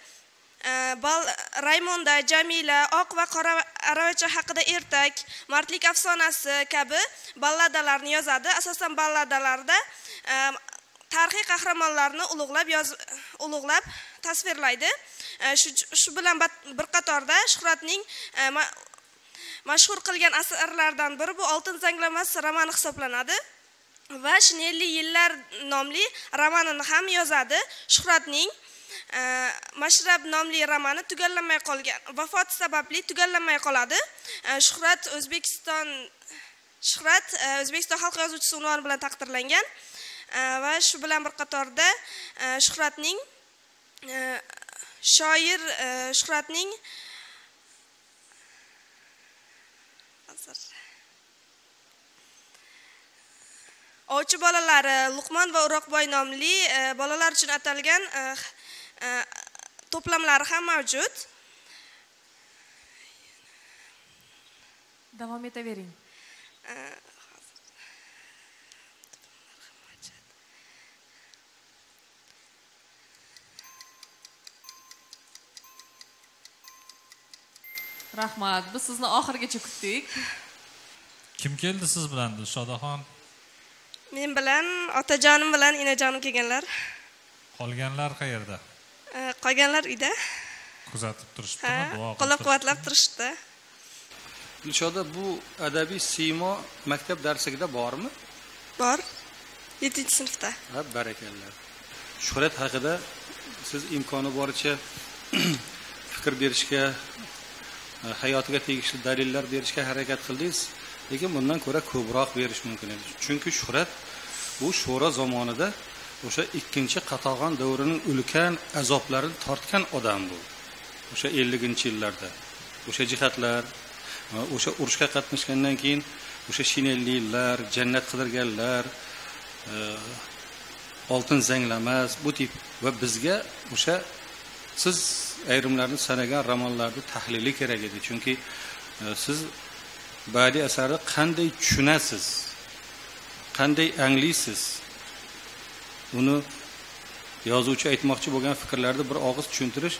Raymonda, Jamila, Oq va Qora aravacha haqida ertak, Martlik afsonasi kabi balladalarni yozadi. Asosan balladalarda tarixiy qahramonlarni ulug'lab yoz ulug'lab tasvirlaydi. Shu bilan bir qatorda Shuhratning mashhur qilgan asarlaridan biri bu Oltin zanglamas romani hisoblanadi va Shinelli yillar nomli romanini ham yozadi. Shuhratning Mashrab nomli romani tugallanmay qolgan, vafot sababli tugallanmay qoladi. Shuhrat O'zbekiston Shuhrat O'zbekiston xalq yozuvchisi unvoni bilan taqdirlangan. va shu bilan bir qatorda Shuhratning shoir Shuhratning Ovchi bolalari Luqmon va O'roqboy nomli bolalar uchun atalgan to'plamlari ham mavjud. Davom etavering. Rahmat, biz sizni oxirgacha kutdik. Kim keldi siz bilan, Dilshodaxon? Men bilan, otajonim bilan, enajonim kelganlar. Qolganlar qayerda? Qolganlar uyda. Kuzatib turishibdi, duo qilib. Qo'llab-quvvatlab turishibdi. Dilshoda, bu adabiy siymo maktab darsligida bormi? Bor. yettinchi sinfda. Ha, barakallah. Shuhrat haqida siz imkoni boricha fikr berishga, hayotiga tegishli dalillar berishga harakat qildingiz, lekin bundan ko'ra ko'proq berish mumkin edi. Chunki Shuhrat bu sho'ro zamonida o'sha ikkinchi Qatag'on davrining ulkan azoblarini tortgan odam bu. O'sha ellinchi yillarda. O'sha jihatlar, o'sha urushga qatnashgandan keyin o'sha shinelliklar, jannat qidirganlar, oltin zanglamas bu tip va bizga o'sha siz ayrimlarni sanagan romanlarni tahlili kerak edi. Chunki siz ba'di asarni qanday tushunasiz, qanday anglaysiz, uni yozuvchi aytmoqchi bo'lgan fikrlarni bir og'iz tushuntirish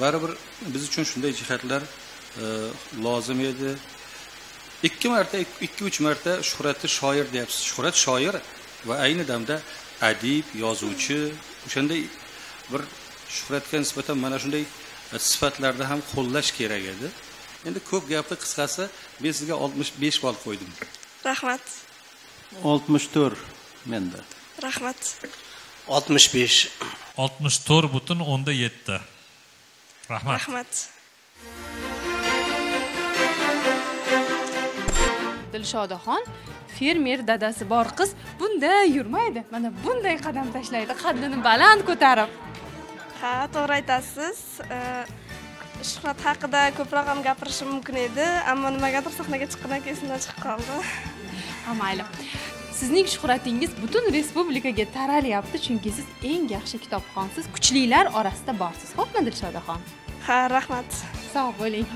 baribir biz uchun shunday jihatlar lozim edi. Ikki marta, ikki uch marta Shuhratni shoir deyapsiz. Shuhrat shoir va ayni damda adib, yozuvchi. O'shanday bir Shuhratga nisbatan mana shunday sifatlarda ham qo'llash kerak edi. Endi ko'p gapni qisqasi, men sizga oltmish besh ball qo'ydim. Rahmat. oltmish to'rt menda. Rahmat. oltmish besh. oltmish to'rt butun o'nda yetti. Rahmat. Rahmat. Dilshodaxon, fermer dadasi bor qiz bunday yurmaydi. Mana bunday qadam tashlaydi, qaddini baland ko'tarib. Ha, to'g'ri aytasiz. Shuhrat haqida ko'proq ham gapirishim mumkin edi, ammo nimagadir sahnaga chiqqandan keyin esimdan chiqib qoldi. Ha, mayli. Sizning shuhratingiz butun respublikaga taralyapti, chunki siz eng yaxshi kitobxonsiz, kuchlilar orasida borsiz. Xo'pmi, Dilshodaxon? Ha, rahmat. Sog' bo'ling.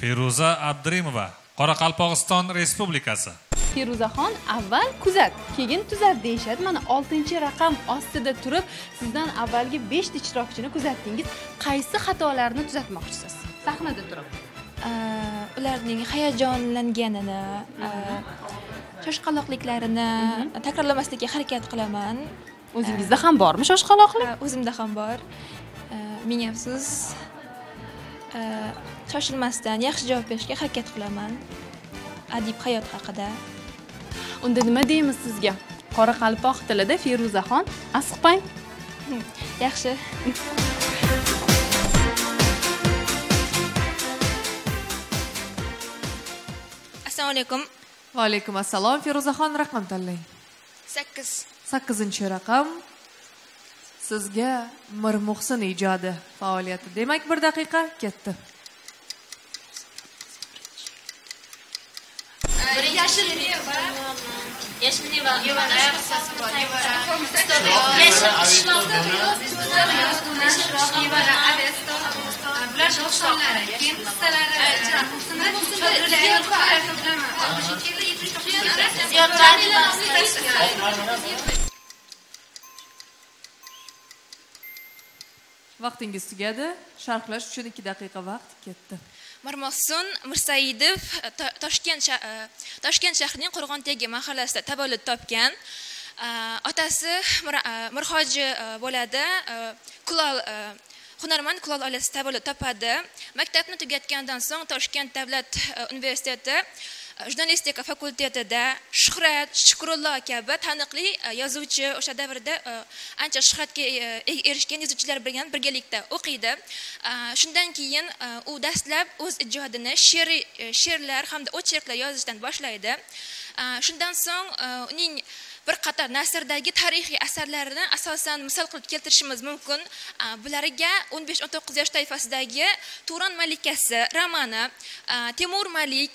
Feruza Abdurimova, Qoraqalpog'iston Respublikasi. Feruzaxon, avval kuzat, keyin tuzat deyishadi. Mana oltinchi raqam ostida turib, sizdan avvalgi besh ta ishtirokchini kuzatdingiz. Qaysi xatolarni tuzatmoqchisiz? Sahnada turib. Ularning hayajonlanganini, shoshqaloqliklarini takrorlamaslikka harakat qilaman. O'zingizda ham bormi shoshqaloqlik? O'zimda ham bor. Ming afsus. Shoshilmasdan yaxshi javob berishga harakat qilaman. Adib hayot haqida. Unda nima deymiz sizga? Qoraqalpoq tilida Feruzaxon, asqpang. Yaxshi. Assalomu alaykum. Va alaykum assalom. Feruzaxon, raqam tanlang. sakkiz. sakkizinchi raqam. Sizga Mir Muhsin ijodi faoliyati. Demak, bir daqiqa ketdi. Yaşlı neva, yaşlı neva, yuvarlak, vaqtingiz tugadi. Sharhlash uchun ikki daqiqa vaqt ketdi. Mirmohsin Mirsaidov Toshkent Toshkent shahrining Qo'rg'ontegi mahallasida tavallud topgan. Otasi Mirhoji bo'ladi. Kulol hunarmand Kulol oilasi tavallud topadi. Maktabni tugatgandan so'ng Toshkent davlat universiteti jurnalistika fakultetida Shuhrat, Shukrullo kabi taniqli yozuvchi, o'sha davrda ancha shuhratga erishgan yozuvchilar bilan birgalikda o'qiydi. Shundan keyin u dastlab o'z ijodini she'rlar hamda o'chirlar yozishdan boshlaydi. Shundan so'ng uning bir qator nasrdagi tarixiy asarlarni asosan misol qilib keltirishimiz mumkin. Bularga o'n besh o'n to'qqiz yosh toifasidagi Turon malikasi romani, Temur Malik,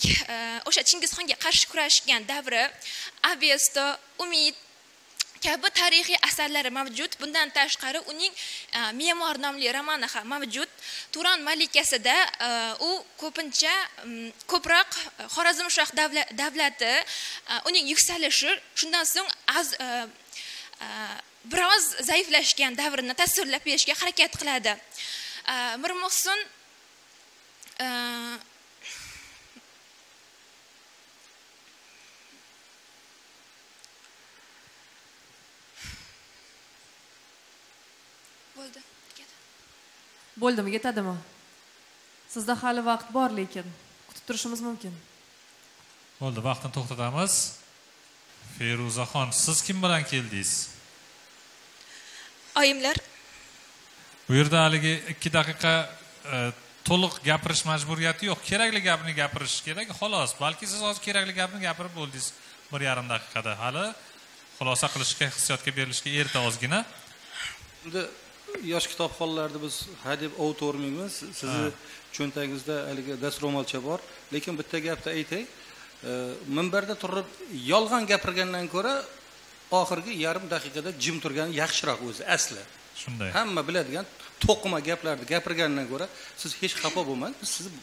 o'sha Chingizxonga qarshi kurashgan davri, Avesto, Umid kabi tarixiy asarlari mavjud. Bundan tashqari uning Me'mor nomli romani ham mavjud. Turon malikasida u ko'pincha ko'proq Xorazmshoh davlati uning yuksalishi, shundan so'ng az biroz zaiflashgan davrini tasvirlab berishga harakat qiladi. Mir Muhsin Bo'ldimi, yetadimi? Sizda hali vaqt bor, lekin kutib turishimiz mumkin. Bo'ldi, vaqtni to'xtatamiz. Feruzaxon, siz kim bilan keldingiz? Oyimlar. Bu yerda haliga ikki daqiqa to'liq gapirish majburiyati yo'q. Kerakli gapni gapirish kerak, xolos. Balki siz hozir kerakli gapni gapirib bo'ldingiz bir yarim daqiqada. Hali xulosa qilishga, hissiyotga berilishga erta ozgina. Unda yosh kitobxonlarda biz hadeb o'tirmaymiz. Sizni cho'ntagingizda haliga dastro'molcha bor, lekin bitta gapni aytay. Minbarda turib yolg'on gapirgandan ko'ra oxirgi yarim daqiqada jim turgani yaxshiroq o'zi asli. Shunday. Hamma biladigan to'qima gaplarni gapirgandan ko'ra siz hech xafa bo'lmang. Biz sizni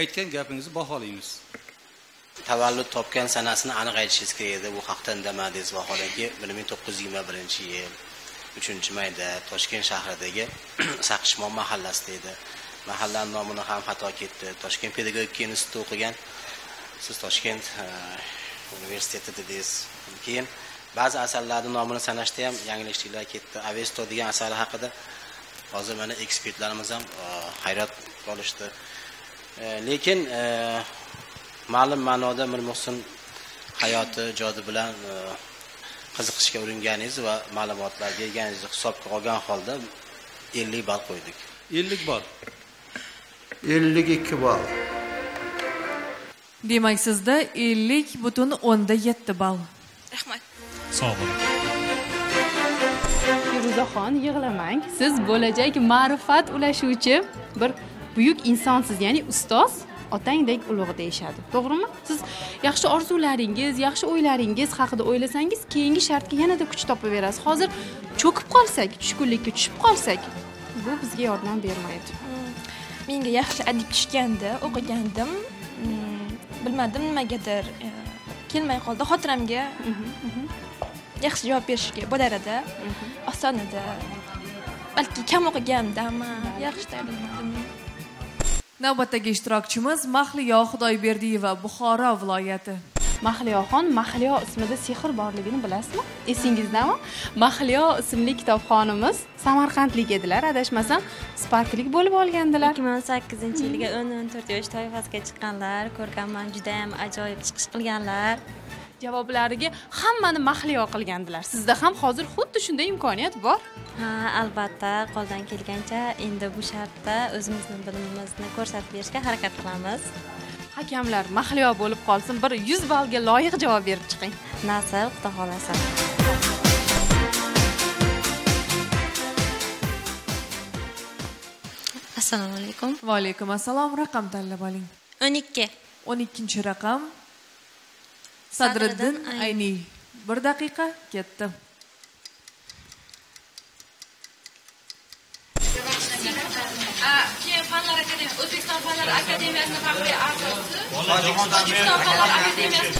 aytgan gapingizni baholaymiz. Tavallud topgan sanasini aniq aytishingiz kerak edi. Bu haqda indamadingiz vaholanki ming to'qqiz yuz yigirma birinchi yil uchinchi mayda Toshkent shahridagi Saqishmon mahallasida edi. Mahallaning nomini ham xato ketdi. Toshkent pedagogika institutida o'qigan. Siz Toshkent universitetidasiz. Keyin ba'zi asarlarning nomini sanashda ham yanglishliklar ketdi. Avesto degan asari haqida hozir mana ekspertlarimiz ham hayrat bo'lishdi. Lekin ma'lum ma'noda Mir Muhsin hayoti ijodi bilan qiziqishga uringaningiz va ma'lumotlarga yeganingizni hisobga olgan holda ellik ball qo'ydik. ellik ball. ellik ikki ball. Demak, sizda ellik butun o'nda yetti ball. Rahmat. Sog' bo'ling. Feruzaxon, yig'lamang. Siz bo'lajak ma'rifat ulashuvchi bir buyuk insonsiz, ya'ni ustoz. Otangdek ulug' deyishadi. To'g'rimi? Siz yaxshi orzularingiz, yaxshi o'ylaringiz haqida o'ylasangiz, keyingi shartga yanada kuch topaverasiz. Hozir cho'kib qolsak, tushkunlikka tushib qolsak, bu bizga yordam bermaydi. Menga yaxshi adib tushganda o'qigandim, bilmadim nimagadir kelmay qoldi. Xotiramga yaxshi javob berishga bo'lardi. Oson edi. Balki kam o'qigandim, yaxshi tanilmadim. Navbatdagi ishtirokchimiz Mahliyo Xudoyberdiyeva, Buxoro viloyati. Mahliyoxon, Mahliyo ismida sehr borligini bilasizmi? Esingizdami? Mahliyo ismli kitobxonimiz Samarqandlik edilar, adashmasam, Sparklik bo'lib olgandilar. ikki ming o'n sakkizinchi yilga o'n o'n to'rt yosh toifasiga chiqqanlar, ko'rganman, juda ham ajoyib chiqish qilganlar. Javoblariga hammani mahliyo qilgandilar. Sizda ham hozir xuddi shunday imkoniyat bor. Ha, albatta, qo'ldan kelgancha endi bu shartda o'zimizning bilimimizni ko'rsatib berishga harakat qilamiz. Hakamlar, mahliyo bo'lib qolsin, bir yuz ballga loyiq javob berib chiqing. Nasib, xudo xolasa. Assalomu alaykum. Va alaykum assalom. Raqam tanlab oling. o'n ikki. o'n ikkinchi raqam. Sadriddin Ayniy. Bir daqiqa ketdi. Keyin Fanlar akademiyasi, O'zbekiston Fanlar akademiyasining faxriy a'zosi. O'zbekiston Fanlar akademiyasi.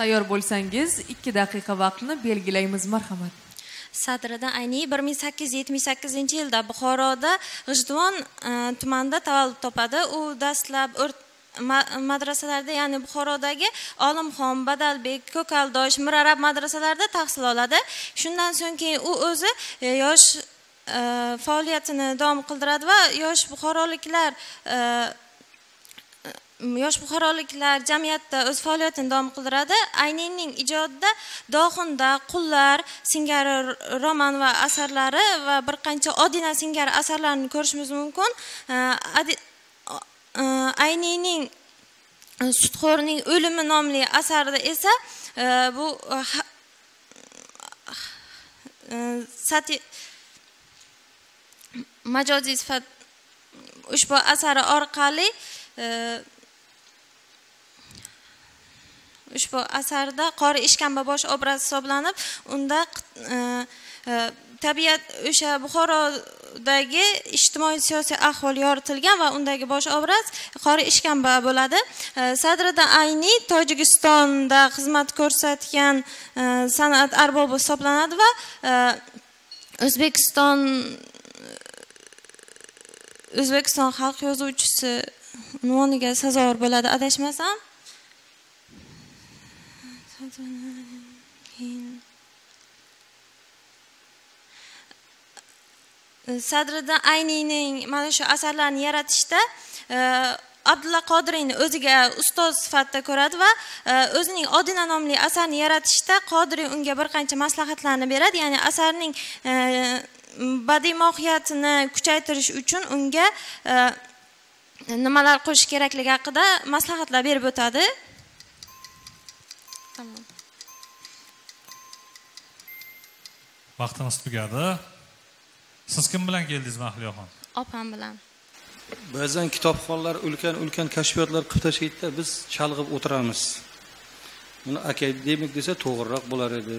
Tayyor bo'lsangiz, ikki daqiqa vaqtni belgilaymiz, marhamat. Sadriddin Ayniy bir ming sakkiz yuz yetmish sakkizinchi yilda Buxoroda G'ijduvon tumanida tavallud topadi. U dastlab madrasalarda, ya'ni Buxorodagi Olimxon, Badalbek, Ko'kaldosh, Mirarab madrasalarida tahsil oladi. Shundan so'ng keyin u o'zi yosh faoliyatini davom qildiradi va yosh buxoroliklar yosh buxoroliklar jamiyatda o'z faoliyatini davom qildiradi. Ayniyning ijodida Dohonda, Qullar singari roman va asarlari va bir qancha Odina singari asarlarini ko'rishimiz mumkin. Ayniyning Sudxo'rning o'limi nomli asarida esa bu sati majoziy sifat ushbu asari orqali ushbu asarda qori ishkambabosh obraz hisoblanib, unda tabiat o'sha Buxorodagi ijtimoiy siyosiy ahvol yoritilgan va undagi bosh obraz qori ishkamba bo'ladi. Sadriddin Ayniy Tojikistonda xizmat ko'rsatgan san'at arbobi hisoblanadi va O'zbekiston O'zbekiston xalq yozuvchisi unvoniga sazovor bo'ladi, adashmasam. Sadriddin Ayniyning mana shu asarlarni yaratishda Abdullah Qodiriyni o'ziga ustoz sifatida ko'radi va o'zining Odina nomli asarni yaratishda Qodiriy unga bir qancha maslahatlarni beradi, ya'ni asarning badiiy mohiyatini kuchaytirish uchun unga nimalar qo'shish kerakligi haqida maslahatlar berib o'tadi. Tamam. Vaqtimiz tugadi. Siz kim bilan keldingiz, Mahliyoxon? Opam bilan. Ba'zan kitobxonlar ulkan ulkan kashfiyotlar qilib tashlaydida, biz chalg'ib o'tiramiz. Buni akademik desa to'g'riroq bo'lar edi.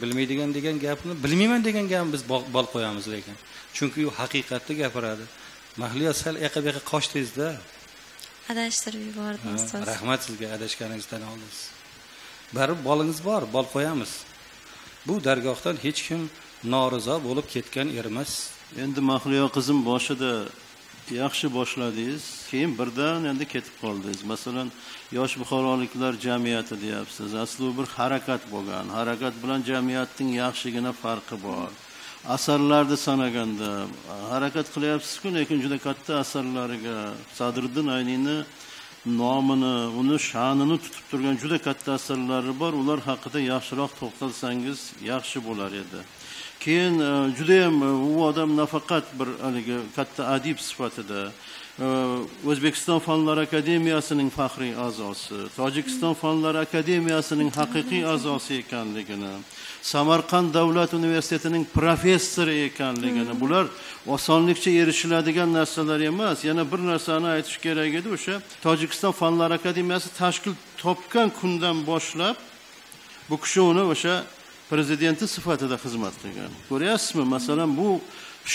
Bilmaydigan degan gapni, bilmayman degan gapni biz bol qo'yamiz lekin. Chunki u haqiqatni gapiradi. Mahliyo, sal eqa-beqa qochdingiz-da. Adashtirib yubordingiz. Rahmat sizga, adashganingizdan oldingiz. Barib bolingiz bor, bol qo'yamiz. Bu dargohdan hech kim norizo bo'lib ketgan emas. Endi Mahliyo qizim boshida yaxshi boshladingiz, keyin birdan endi ketib qoldingiz. Masalan, yosh buxoroliklar jamiyati deyapsiz. Asli bir harakat bo'lgan. Harakat bilan jamiyatning yaxshigina farqi bor. Asarlarni sanaganda harakat qilyapsiz-ku, lekin juda katta asarlariga Sadriddin Ayniyni nomini, uni sha'nini tutib turgan juda katta asarlari bor. Ular haqida yaxshiroq to'xtalsangiz yaxshi bo'lar edi. Keyin juda ham u odam nafaqat bir haligi katta adib sifatida O'zbekiston Fanlar akademiyasining faxriy a'zosi, Tojikiston Fanlar akademiyasining haqiqiy a'zosi ekanligini, Samarqand davlat universitetining professori ekanligini, bular osonlikcha erishiladigan narsalar emas. Yana bir narsani aytish kerak edi, o'sha Tojikiston Fanlar akademiyasi tashkil topgan kundan boshlab bu kishi uni o'sha prezidenti sifatida xizmat qilgan. Ko'ryapsizmi? Masalan, bu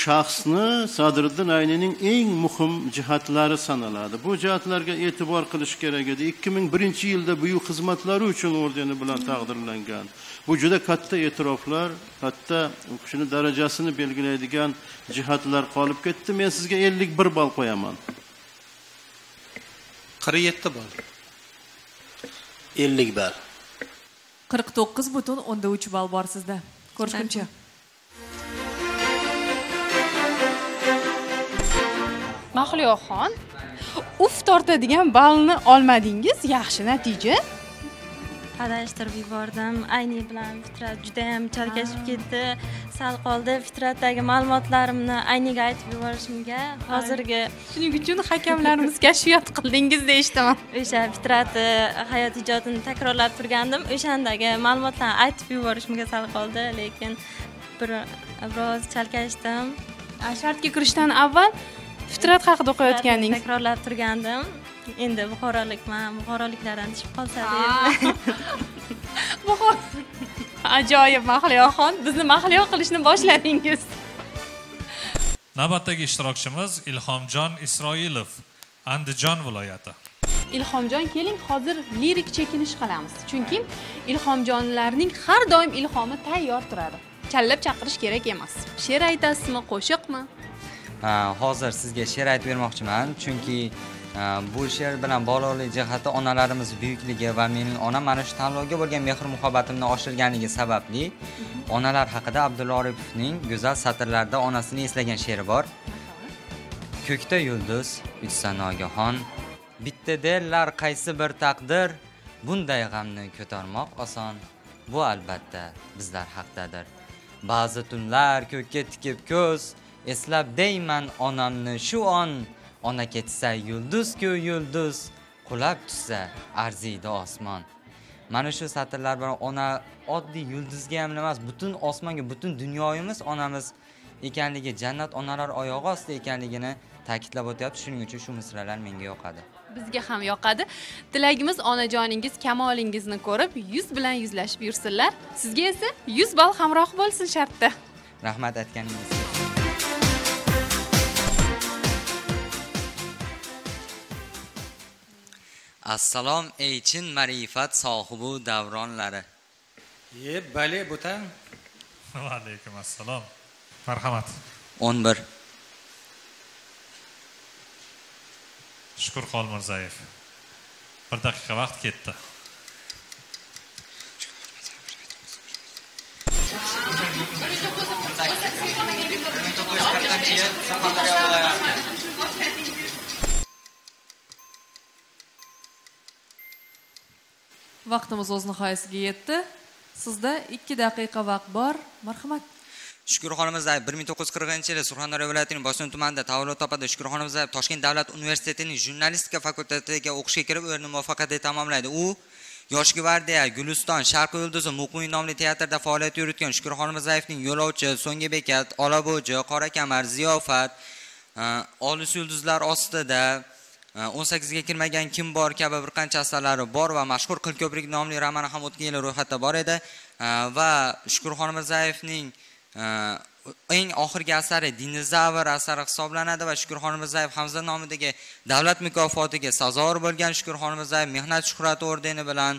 shaxsni Sadriddin Ayniyning eng muhim jihatlari sanaladi. Bu jihatlarga e'tibor qilish kerak edi. ikki ming birinchi yilda buyuk xizmatlari uchun ordeni bilan taqdirlangan. Bu juda katta e'tiroflar, katta u kishining darajasini belgilaydigan jihatlar qolib ketdi. Men sizga ellik bir ball qo'yaman. qirq yetti ball. ellik ball. qirq to'qqiz butun o'nda uch ball bor sizda. Ko'rishguncha. Mahliyoxon, uf tortadigan ballni olmadingiz, yaxshi natija. Adashtirib yubordim. Ayniy bilan Fitrat juda ham chalkashib ketdi. Sal qoldi Fitratdagi ma'lumotlarimni Ayniyga aytib yuborishimga. Hozirgi shuning uchun hakamlarimiz kashfiyot qildingiz deyishdim. O'sha Fitrat hayot ijodini takrorlab turgandim. O'shandagi ma'lumotlarni aytib yuborishimga sal qoldi, lekin biroz chalkashdim. Shartga kirishdan avval Fitrat haqida o'qiyotganingiz takrorlab turgandim. Endi buxorolikman, buxoroliklardan tushib qolsa deb. Buxor. Ajoyib Mahliyoxon, bizni mahliyo qilishni boshladingiz. Navbatdagi ishtirokchimiz Ilhomjon Isroilov, Andijon viloyati. Ilhomjon, keling hozir lirik chekinish qilamiz. Chunki Ilhomjonlarning har doim ilhomi tayyor turadi. Challab chaqirish kerak emas. She'r aytasizmi, qo'shiqmi? Ha, hozir sizga she'r aytib bermoqchiman, chunki bu she'r bilan bog'liq jihati onalarimiz buyukligi va mening onam mana shu tanlovga bo'lgan mehr muhabbatimni oshirganligi sababli onalar haqida Abdulla Oripovning go'zal satrlarida onasini eslagan she'ri bor. Ko'kda yulduz, uchsa nogohon, bitta dillar qaysi bir taqdir, bunday g'amni ko'tarmoq oson. Bu albatta bizlar haqdadir. Ba'zi tunlar ko'kka tikib ko'z, eslab deyman onamni shu on. Ona ketsa yulduz-ku yulduz, qulab tushsa arziydi osmon. Mana shu satrlar bilan ona oddiy yulduzga ham emas, butun osmonga, butun dunyoyimiz onamiz ekanligi, jannat onalar oyog'i ostida ekanligini ta'kidlab o'tyapti. Shuning uchun shu misralar menga yoqadi. Bizga ham yoqadi. Tilagimiz onajoningiz kamolingizni ko'rib, yuz bilan yuzlashib yursinlar. Sizga esa yuz ball hamroh bo'lsin shartda. Rahmat aytganingizga. Assalom ey chin ma'rifat sohibi davronlari. Ye, bale bo'tan. Va alaykum assalom. Marhamat. o'n bir. Shukur Xolmirzayev. bir daqiqa vaqt ketdi. Vaqtimiz o'z nihoyasiga yetdi. Sizda ikki daqiqa vaqt bor. Marhamat. Shukurxon Mirzayev bir ming to'qqiz yuz qirqinchi yil Surxondaryo viloyatining Boson tumanida tavallud topadi. Shukurxon Mirzayev Toshkent davlat universitetining jurnalistika fakultetiga o'qishga kirib, o'rnini muvaffaqiyatli tamomlaydi. U Yosh gvardiya, Guliston, Sharq yulduzi Muqimiy nomli teatrda faoliyat yuritgan. Shukurxon Mirzayevning Yo'lovchi, So'nggi bekat, Olabo'ji, Qorakamar, Ziyofat, Olis yulduzlar ostida, o'n sakkizga kirmagan kim bor kabi bir qancha asarlari bor va mashhur Qilko'prik nomli romani ham o'tgan yil ro'yxatda bor edi va Shukurxon Mirzayevning eng oxirgi asari dinozavr asari hisoblanadi va Shukurxon Mirzayev Hamza nomidagi davlat mukofotiga sazovor bo'lgan. Shukurxon Mirzayev Mehnat shuhrati ordeni bilan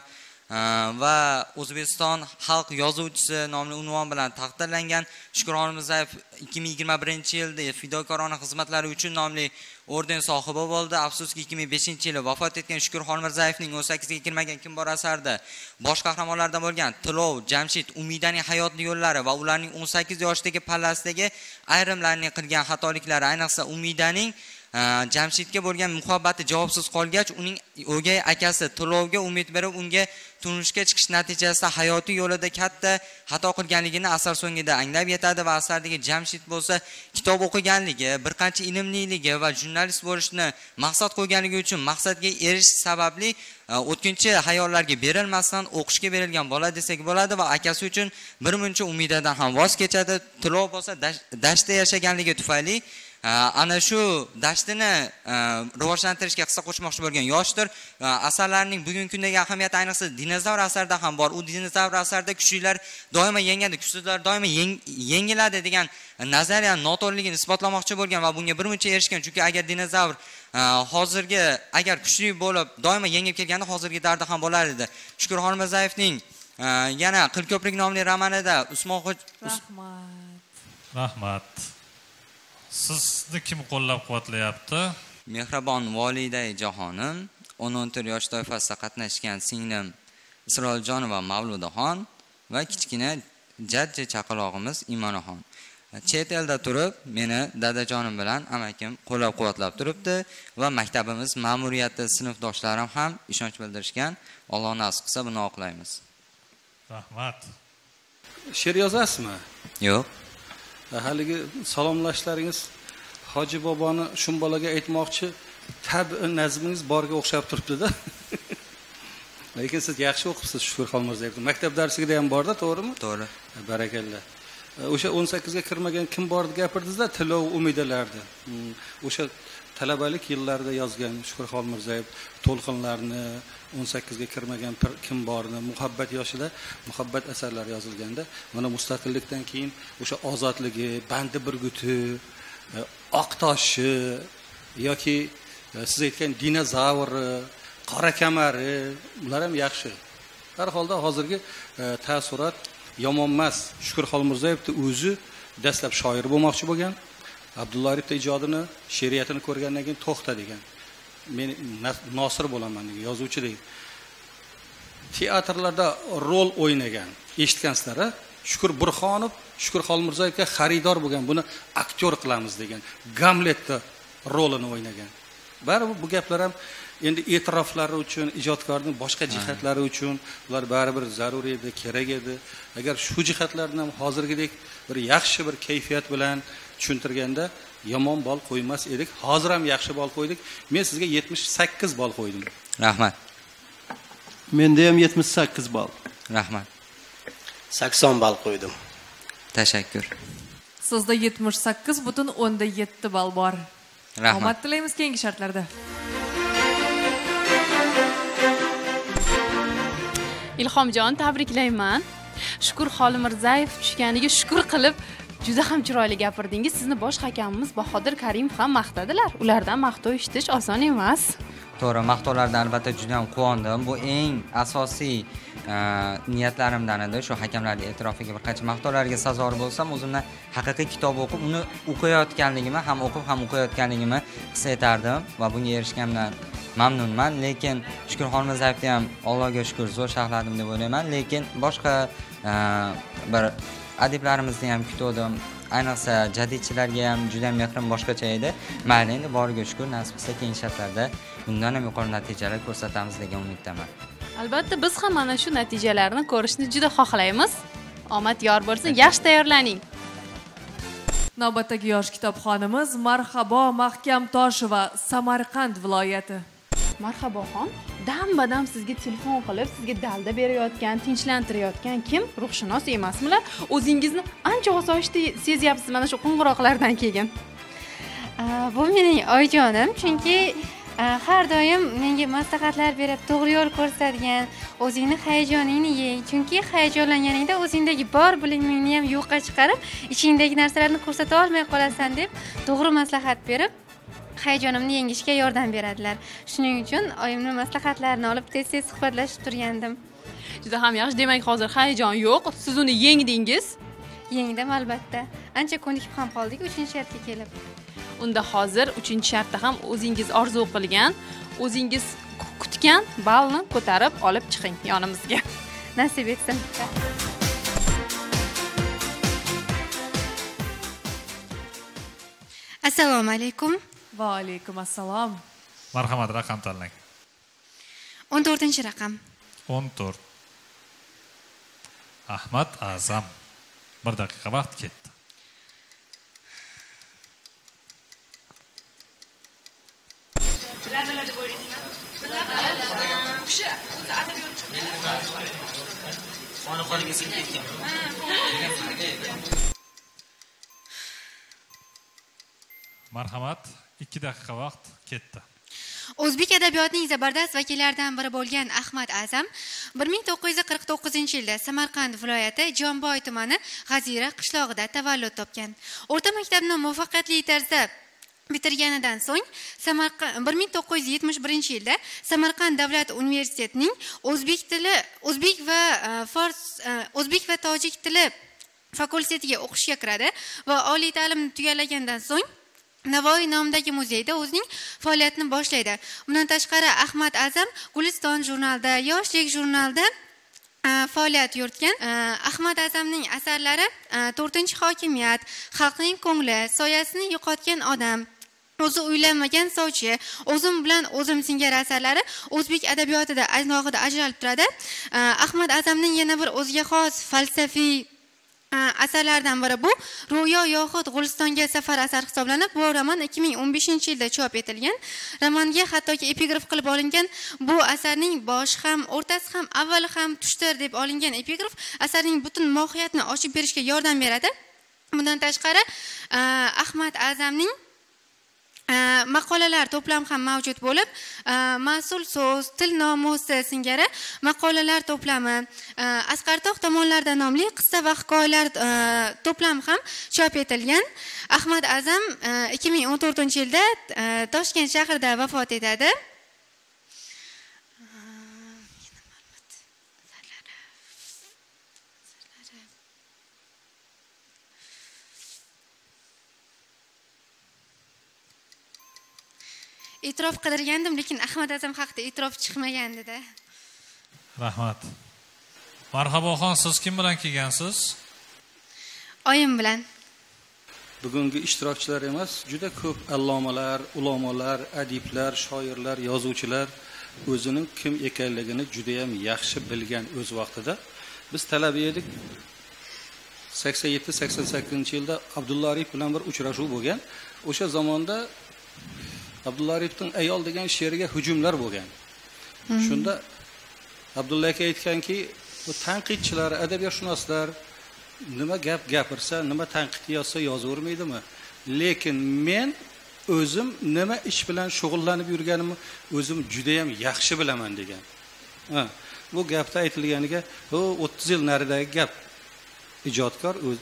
va O'zbekiston xalq yozuvchisi nomli unvon bilan taqdirlangan. Shukurxon Mirzayev ikki ming yigirma birinchi yilda fidokorona xizmatlari uchun nomli orden sohibi bo'ldi. Afsuski ikki ming beshinchi yili vafot etgan Shukurxon Mirzayevning o'n sakkizga kirmagan kim bor asarida bosh qahramonlardan bo'lgan Tilov, Jamshid, Umidaning hayot yo'llari va ularning o'n sakkiz yoshdagi pallasidagi ayrimlarning qilgan xatoliklari, ayniqsa Umidaning Jamshidga bo'lgan muhabbati javobsiz qolgach, uning o'gay akasi Tilovga umid berib, unga turmushga chiqish natijasida hayoti yo'lida katta xato qilganligini asar so'ngida anglab yetadi va asardagi Jamshid bo'lsa kitob o'qiganligi, bir qancha ilmliligi va jurnalist bo'lishni maqsad qo'yganligi uchun maqsadga erishish sababli o'tkinchi hayollarga berilmasdan o'qishga berilgan bola desak bo'ladi va akasi uchun birmuncha umidadan ham voz kechadi. Tilov bo'lsa dashtda yashaganligi tufayli ana shu dashtini rivojlantirishga hissa qo'shmoqchi bo'lgan yoshdir. Asarlarning bugungi kundagi ahamiyati ayniqsa dinozavr asarida ham bor. U dinozavr asarida kuchlilar doimo yengadi, kuchsizlar doimo yengiladi degan nazariya noto'g'riligini isbotlamoqchi bo'lgan va bunga birmuncha erishgan. Chunki agar dinozavr hozirgi agar kuchli bo'lib doimo yengib kelganda hozirgi dardi ham bo'lar edi. Shukurxon Mirzayevning yana Qilko'prik nomli romanida Usmonxon Rahmat. Rahmat. Sizni kim qo'llab-quvvatlayapti? Mehribon voliday jahonim, o'n o'n to'rt yosh toifasida qatnashgan singlim Isroiljonova Mavludaxon va kichkina jajji chaqalog'imiz Imonaxon. Chet elda turib, meni dadajonim bilan amakim qo'llab-quvvatlab turibdi va maktabimiz ma'muriyati sinfdoshlarim ham ishonch bildirishgan. Alloh nasib qilsa buni oqlaymiz. Rahmat. She'r yozasizmi? Yo'q. Haligi salomlashlaringiz Hoji boboni shun bolaga aytmoqchi tabiiy nazmingiz borga o'xshab turibdi-da. Lekin siz yaxshi o'qibsiz Shukurxon Mirzayev. Maktab darsiga ham borda, to'g'rimi? To'g'ri. Barakalla. O'sha o'n sakkizga kirmagan kim bordi gapirdingiz-da, Tilov umidalardi. O'sha talabalik yillarida yozgan Shukurxon Mirzayev to'lqinlarni, o'n sakkizga kirmagan kim borni, muhabbat yoshida muhabbat asarlari yozilganda, mana mustaqillikdan keyin o'sha ozodligi, bandi burguti, oq toshi yoki siz aytgan dinozavri, qora kamari, ular ham yaxshi. Har holda hozirgi taassurot yomon emas. Shukurxon Mirzayevning o'zi dastlab shoir bo'lmoqchi bo'lgan. Abdulla Arifning ijodini, she'riyatini ko'rgandan keyin to'xta degan. Men Nosir bo'laman degan, yozuvchi degan. Teatrlarda rol o'ynagan, eshitgansizlar-a? Shukur Burxonov, Shukurxon Mirzayevga xaridor bo'lgan, buni aktyor qilamiz degan. Gamletda rolini o'ynagan. Baribir bu gaplar ham endi e'tiroflari uchun, ijodkorning boshqa jihatlari uchun ular baribir zarur edi, kerak edi. Agar shu jihatlarni ham hozirgidek bir yaxshi bir kayfiyat bilan tushuntirganda yomon bol qo'ymas edik. Hozir ham yaxshi bol qo'ydik. Men sizga yetmish sakkiz bol qo'ydim. Rahmat. Menda ham yetmish sakkiz bol. Rahmat. sakson bol qo'ydim. Teşekkür. Sizda yetmish sakkiz butun o'nda yetti bol bor. Rahmat. Omad tilaymiz keyingi shartlarda. Ilhomjon, tabriklayman. Shukur Xolimirzayev tushganiga shukur qilib juda ham chiroyli gapirdingiz. Sizni bosh hakamimiz Bahodir Karimov ham maqtadilar. Ulardan maqtov eshitish oson emas. To'g'ri, maqtovlardan albatta juda ham quvondim. Bu eng asosiy niyatlarimdan edi. Shu hakamlarning e'tirofiga bir qancha maqtovlarga sazovor bo'lsam, o'zimda haqiqiy kitob o'qib, uni o'qiyotganligimni ham o'qib ham o'qiyotganligimni his etardim va bunga erishganimdan mamnunman. Lekin Shukurxon Mirzaevni ham Allohga shukr zo'r sharhladim deb o'ylayman. Lekin boshqa bir adiblarimizni ham kutdim. Ayniqsa jadidchilarga ham juda ham mehrim boshqacha edi. Mayli, endi boriga shukr, nasib qilsa keyingi shartlarda bundan ham yuqori natijalar ko'rsatamiz degan umiddaman. Albatta biz ham mana shu natijalarni ko'rishni juda xohlaymiz. Omad yor bo'lsin, yaxshi tayyorlaning. Navbatdagi yosh kitobxonimiz Marhabo Mahkamtoshova, Samarqand viloyati. Marhaboxon, dam-badam sizga telefon qilib, sizga dalda berayotgan, tinchlantirayotgan kim? Ruhshunos emasmilar? O'zingizni ancha osoyishta sezyapsiz mana shu qo'ng'iroqlardan keyin. Bu mening oyijonim, chunki har doim menga maslahatlar berib, to'g'ri yo'l ko'rsatgan. O'zingni hayajoningni yeng, chunki hayajonlanganingda o'zingdagi bor bilimingni ham yo'qqa chiqarib, ichingdagi narsalarni ko'rsata olmay qolasan deb to'g'ri maslahat berib, hayajonimni yengishga yordam beradilar. Shuning uchun oyimning maslahatlarini olib tez-tez suhbatlashib turgandim. Juda ham yaxshi. Demak, hozir hayajon yo'q. Siz uni yengdingiz. Yengdim albatta. Ancha ko'nikib ham qoldik uchinchi shartga kelib. Unda hozir uchinchi shartda ham o'zingiz orzu qilgan, o'zingiz kutgan ballni ko'tarib olib chiqing yonimizga. Nasib etsin. Assalomu alaykum. Va alaykum assalom. Marhamat, raqam tanlang. o'n to'rtinchi raqam. o'n to'rt. Ahmad Azam. Bir daqiqa vaqt ketdi. Marhamat, ikki daqiqa vaqt ketdi. O'zbek adabiyotining zabardast vakillaridan biri bo'lgan Ahmad Azam bir ming to'qqiz yuz qirq to'qqizinchi yilda Samarqand viloyati Jomboy tumani G'azira qishlog'ida tavallud topgan. O'rta maktabni muvaffaqiyatli tarzda bitirganidan so'ng bir ming to'qqiz yuz yetmish birinchi yilda Samarqand davlat universitetining o'zbek tili, o'zbek va fors, o'zbek va tojik tili fakultetiga o'qishga kiradi va oliy ta'limni tugallagandan so'ng Navoiy nomidagi muzeyda o'zining faoliyatini boshlaydi. Bundan tashqari Ahmad Azam Guliston jurnalida, Yoshlik jurnalida faoliyat yuritgan. Ahmad Azamning asarlari to'rtinchi hokimiyat, Xalqning ko'ngli, Soyasini yo'qotgan odam, O'zi uylanmagan sovchi, O'zim bilan o'zim singari asarlari o'zbek adabiyotida alohida ajralib turadi. Ahmad Azamning yana bir o'ziga xos falsafiy asarlardan biri bu Ro'yo yoxud G'ulistonga safar asar hisoblanib, bu roman ikki ming o'n beshinchi yilda chop etilgan. Romanga hattoki epigraf qilib olingan. Bu asarning boshi ham, o'rtasi ham, avvali ham tushdir deb olingan epigraf asarning butun mohiyatini ochib berishga yordam beradi. Bundan tashqari Ahmad Azamning maqolalar to'plam ham mavjud bo'lib, mas'ul so'z, til nomusi singari maqolalar to'plami, Asqartoq tomonlarida nomli qissa va hikoyalar to'plam ham chop etilgan. Ahmad Azam ikki ming o'n to'rtinchi yilda Toshkent shahrida vafot etadi. E'tirof qidirgandim, lekin Ahmad Azam haqida e'tirof chiqmagandi-da. Rahmat. Marhaboxon, siz kim bilan kelgansiz? Oyim bilan. Bugungi ishtirokchilar emas, juda ko'p allomalar, ulamolar, adiblar, shoirlar, yozuvchilar o'zining kim ekanligini juda ham yaxshi bilgan o'z vaqtida. Biz talab edik seksen yedi seksen sekizinci yılda Abdullah Qahhor bilan bir uchrashuv bo'lgan. O'sha zamonda Abdullah Qahhorning ayol degan she'riga hujumlar bo'lgan. Shunda Abdullah aka aytganki, bu tanqidchilar, adabiyotshunoslar nima gap gapirsa, nima tanqid yozsa yozavermaydimi? Lekin men o'zim nima ish bilan shug'ullanib yurganimni o'zim juda ham yaxshi bilaman degan. Ha, bu gapda aytilganiga o'ttiz yil naridagi gap. Ijodkor o'z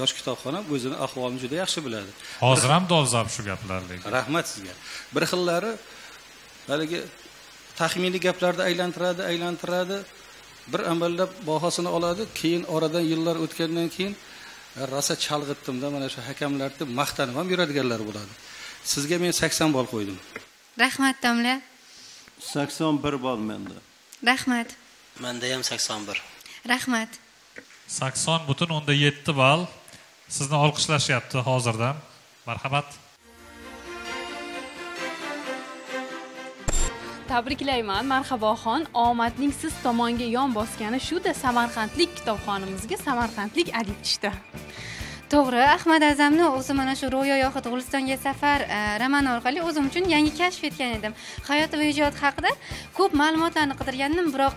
yosh kitobxona o'zini ahvolini juda yaxshi biladi. Hozir ham dolzarb shu gaplarga. Rahmat sizga. Bir xillari haligi taxminiy gaplarni aylantiradi, aylantiradi, bir amallab bahosini oladi, keyin oradan yillar o'tgandan keyin rosa chalg'itdimda, mana shu hakamlarni maqtanib ham yuradiganlar bo'ladi. Sizga men sakson ball qo'ydim. Rahmat domla. sakson bir ball menda. Rahmat. Menda ham sakson bir. Rahmat. sakson butun o'nda yetti ball. Sizni olqishlashyapti hozirdan. Marhamat. Tabriklayman Marhaboxon. Omadning siz tomonga yon bosgani shuda Samarqandlik kitobxonimizga Samarqandlik adib tushdi. To'g'ri, Ahmad Azamni o'zi mana shu Ro'yo yoxud Gulistonga safar romani orqali o'zim uchun yangi kashf etgan edim. Hayot va ijod haqida ko'p ma'lumotlarni qidirgandim, biroq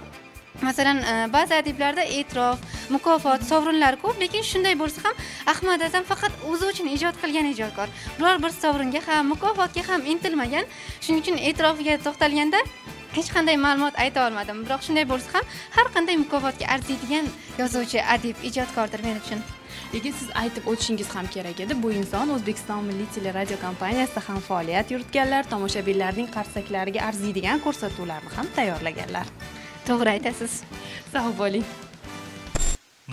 masalan, ba'zi adiblarda e'tirof, mukofot, sovrinlar ko'p, lekin shunday bo'lsa ham Ahmad Azam faqat o'zi uchun ijod qilgan ijodkor. Biror bir sovringa ham, mukofotga ham intilmagan. Shuning uchun e'tirofiga to'xtalganda hech qanday ma'lumot ayta olmadim. Biroq shunday bo'lsa ham har qanday mukofotga arziydigan yozuvchi, adib, ijodkordir men uchun. Lekin siz aytib o'tishingiz ham kerak edi. Bu inson O'zbekiston Milliy teleradio kompaniyasida ham faoliyat yuritganlar, tomoshabinlarning qarsaklariga arziydigan ko'rsatuvlarni ham tayyorlaganlar. To'g'ri aytasiz. Sog' bo'ling.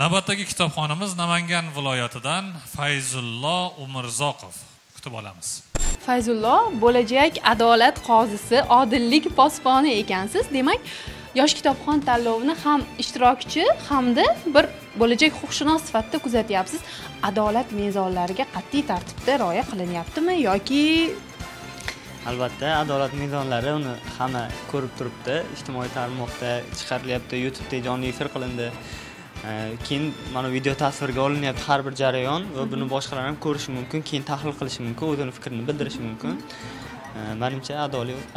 Navbatdagi kitobxonimiz Namangan viloyatidan Fayzullo Umurzoqov kutib olamiz. Fayzullo, bo'lajak adolat qozisi, odillik posboni ekansiz. Demak, yosh kitobxon tanlovini ham ishtirokchi hamda bir bo'lajak huquqshunos sifatida kuzatyapsiz. Adolat mezonlariga qat'iy tartibda rioya qilinyaptimi yoki? Albatta, adolat mezonlari uni hamma ko'rib turibdi. Ijtimoiy tarmoqda chiqarilyapti, YouTube'da jonli efir qilindi. Keyin mana video tasvirga olinyapti har bir jarayon va buni boshqalar ham ko'rishi mumkin, keyin tahlil qilishi mumkin, o'zining fikrini bildirishi mumkin. Menimcha,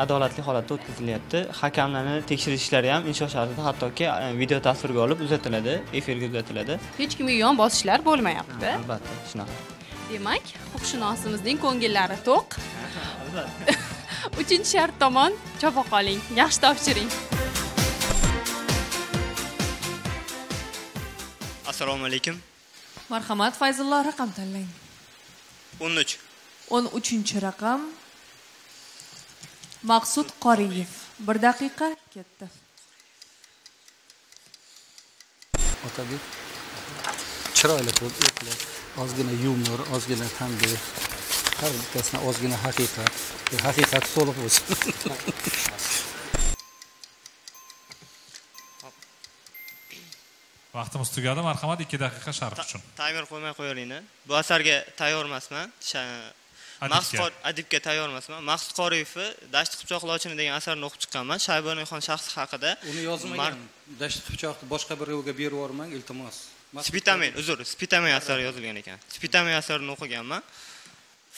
adolatli holatda o'tkazilyapti. Hakamlarni tekshirish ishlari ham insho shaklida hattoki video tasvirga olib uzatiladi, efirga uzatiladi. Hech kimga yon bosishlar bo'lmayapti. Albatta, shunaqa. Demak, huquqshunosimizning ko'ngillari to'q. Uchinchi shart tomon chopa qoling, yaxshi topshiring. Assalomu alaykum. Marhamat Fayzullo, raqam tanlang. o'n uch. o'n uchinchi raqam. Maqsud Qoriyev. bir daqiqa ketdi. Otabek. Chiroyli bo'lib o'tdi. Ozgina yumor, ozgina tanbeh. Har birtasini ozgina haqiqat, haqiqat to'liq bo'lsin. Vaqtimiz tugadi, marhamat ikki daqiqa sharh uchun. Tayyor qo'ymay qo'yinglar. Bu asarga tayyor emasman. Maqsud adibga tayyor emasman. Maqsud Qoriyevni Dasht qipchoqlovchini degan asarini o'qib chiqqanman. Shayboniyxon shaxsi haqida. Uni yozmagan. Dasht qipchoqni boshqa birovga berib yormang, iltimos. Spitamen, uzr, Spitamen asari yozilgan ekan. Spitamen asarini o'qiganman.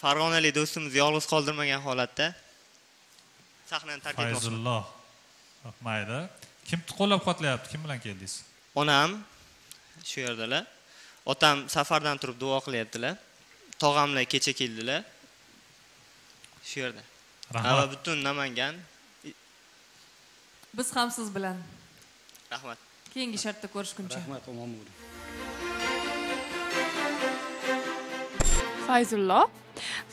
Farg'onalik do'stimiz yolg'iz qoldirmagan holatda sahnani tark etmoqchi. Fayzullo. Mayda. Kim qo'llab-quvvatlayapti? Kim bilan keldingiz? Onam shu yerdalar. Otam safardan turib duo qilyaptilar. Tog'amlar kecha keldilar. Shu yerda. Rahmat. Butun Namangan. Biz ham siz bilan. Rahmat. Keyingi shartda ko'rishguncha. Rahmat, omon bo'ling. Fayzullo,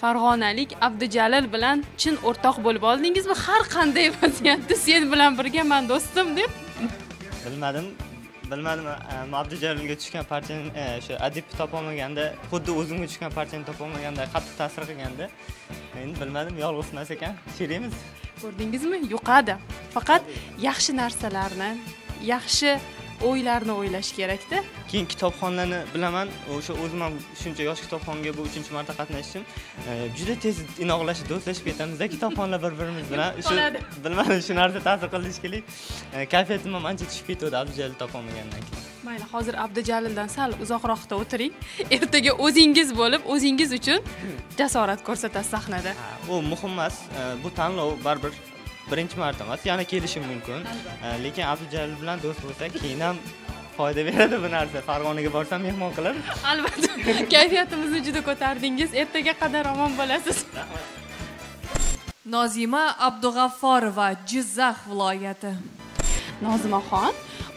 Farg'onalik Abdujalil bilan chin o'rtoq bo'lib oldingizmi? Har qanday vaziyatda sen bilan birga men do'stim deb. Bilmadim, bilmadim. Abdujalilga tushgan parchani o'sha adib topolmaganda, xuddi o'zimga tushgan parchani topolmaganda qattiq ta'sir qilganda, endi bilmadim, yolg'iz emas ekan. Sherimiz. Ko'rdingizmi? Yo'qadi. Faqat yaxshi narsalarni, yaxshi o'ylarni o'ylash kerakda. Keyin kitobxonlarni bilaman, o'sha o'zim ham shuncha yosh kitobxonga bu uchinchi marta qatnashishim, juda tez inoqlashib, do'stlashib ketamizda, kitobxonlar bir-birimiz bilan shu bilmadim, shu narsa ta'sir qilishkilik, kayfiyatim ham ancha tushib ketdi Abdujalil topolmagandan keyin. Mayli, hozir Abdujalildan sal uzoqroqda o'tiring. Ertaga o'zingiz bo'lib, o'zingiz uchun jasorat ko'rsatasiz sahnada. Bu muhim emas. Bu tanlov baribir birinchi marta emas, yana kelishim mumkin. Lekin Abdujalil bilan do'st bo'lsak, keyin ham foyda beradi bu narsa. Farg'onaga borsam mehmon qilar. Albatta. Kayfiyatimizni juda ko'tardingiz. Ertaga qadar omon bo'lasiz. Nozima Abdug'afforova, Jizzax viloyati. Nozimaxon,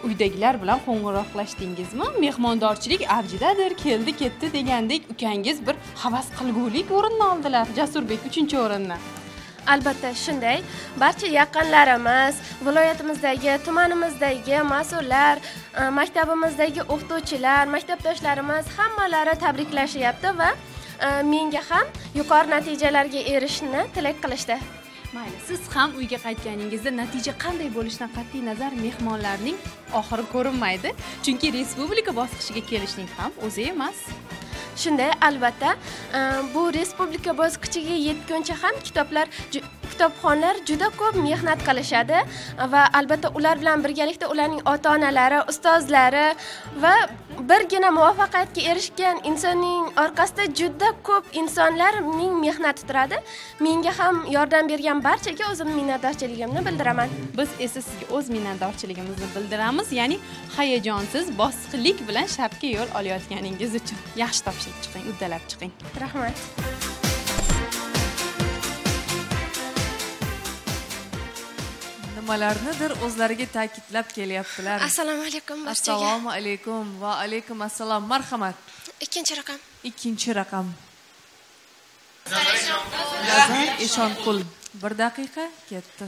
uydagilar bilan qo'ng'iroqlashdingizmi? Mehmondorchilik avjidadir, keldi ketdi degandek ukangiz bir havas qilgulik o'rinni oldilar. Jasurbek uchinchi o'rinni. Albatta shunday. Barcha yaqinlarimiz, viloyatimizdagi, tumanimizdagi mas'ullar, maktabimizdagi o'qituvchilar, maktabdoshlarimiz hammalari tabriklashyapti va menga ham yuqori natijalarga erishishni tilak qilishdi. Mayli, siz ham uyga qaytganingizda natija qanday bo'lishidan qat'iy nazar mehmonlarning oxiri ko'rinmaydi, chunki respublika bosqichiga kelishning ham o'zi emas. Shunday, albatta, bu respublika bosqichiga yetguncha ham kitoblar kitobxonlar juda ko'p mehnat qilishadi va albatta ular bilan birgalikda ularning ota-onalari, ustozlari va birgina muvaffaqiyatga erishgan insonning orqasida juda ko'p insonlar ming mehnat turadi. Menga ham yordam bergan barchaga o'zim minnatdorchiligimni bildiraman. Biz esa sizga o'z minnatdorchiligimizni bildiramiz, ya'ni hayajonsiz, bosiqlik bilan sharqqa yo'l olayotganingiz uchun. Yaxshi topshirib chiqing, uddalab chiqing. Rahmat. Nimalarnidir o'zlariga ta'kidlab kelyaptilar. Assalomu alaykum barchaga. Assalomu alaykum va alaykum assalom. Marhamat. Ikkinchi raqam. Ikkinchi raqam. Nazar Eshonqul. bir daqiqa ketdi.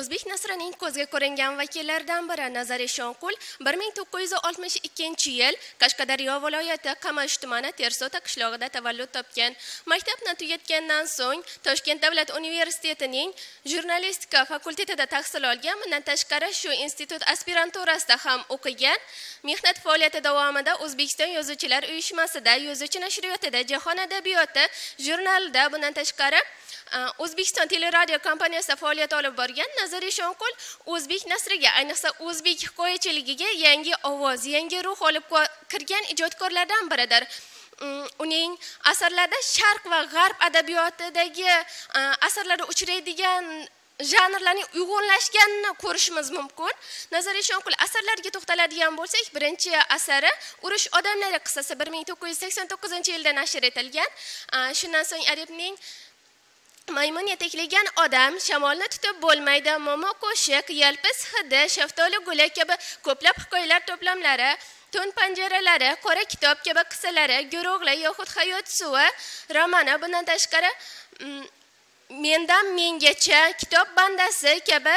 O'zbek nasrining ko'zga ko'ringan vakillaridan biri Nazar Eshonqul bir ming to'qqiz yuz oltmish ikkinchi yil Qashqadaryo viloyati Qamash tumani Tersota qishlog'ida tavallud topgan. Maktabni tugatgandan so'ng Toshkent davlat universitetining jurnalistika fakultetida tahsil olgan, bundan tashqari shu institut aspiranturasida ham o'qigan. Mehnat faoliyati davomida O'zbekiston yozuvchilar uyushmasida, Yozuvchi nashriyotida, Jahon adabiyoti jurnalida, bundan tashqari O'zbekiston teleradio kompaniyasida faoliyat olib borgan Nazar Eshonqul o'zbek nasriga, ayniqsa o'zbek hikoyachiligiga yangi ovoz, yangi ruh olib kirgan ijodkorlardan biridir. Uning asarlarida Sharq va G'arb adabiyotidagi asarlarda uchraydigan janrlarning uyg'unlashganini ko'rishimiz mumkin. Nazar Eshonqul asarlarga to'xtaladigan bo'lsak, birinchi asari Urush odamlari qissasi bir ming to'qqiz yuz sakson to'qqizinchi yilda nashr etilgan. Shundan so'ng adibning Maymun yetakligan odam, Shamolni tutib bo'lmaydi, Momo qo'shiq, Yalpis hidi, Shaftoli guli kabi ko'plab hikoyalar to'plamlari, To'n panjaralari, Qora kitob kabi qissalari, Guruhlar yoxud hayot suvi romani, bundan tashqari Mendan mengacha, Kitob bandasi kabi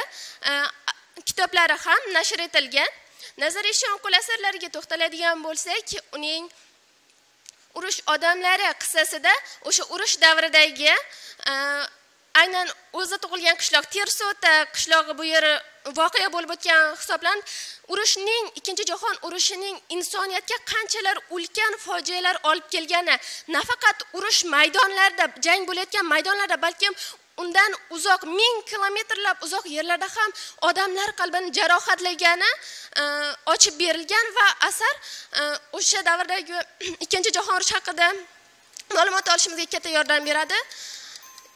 kitoblari ham nashr etilgan. Nazar Eshonqul asarlariga to'xtaladigan bo'lsak, uning Urush odamlari qissasida o'sha urush davridagi aynan o'zi tug'ilgan qishloq Tersota qishlog'i bu yer voqea bo'lib o'tgan hisoblanib, urushning ikkinchi jahon urushining insoniyatga qanchalar ulkan fojialar olib kelgani, nafaqat urush maydonlarida, jang bo'layotgan maydonlarda, balki undan uzoq ming kilometrlab uzoq yerlarda ham odamlar qalbini jarohatlagani ochib berilgan va asar o'sha davrdagi ikkinchi jahon urushi haqida ma'lumot olishimizga katta yordam beradi.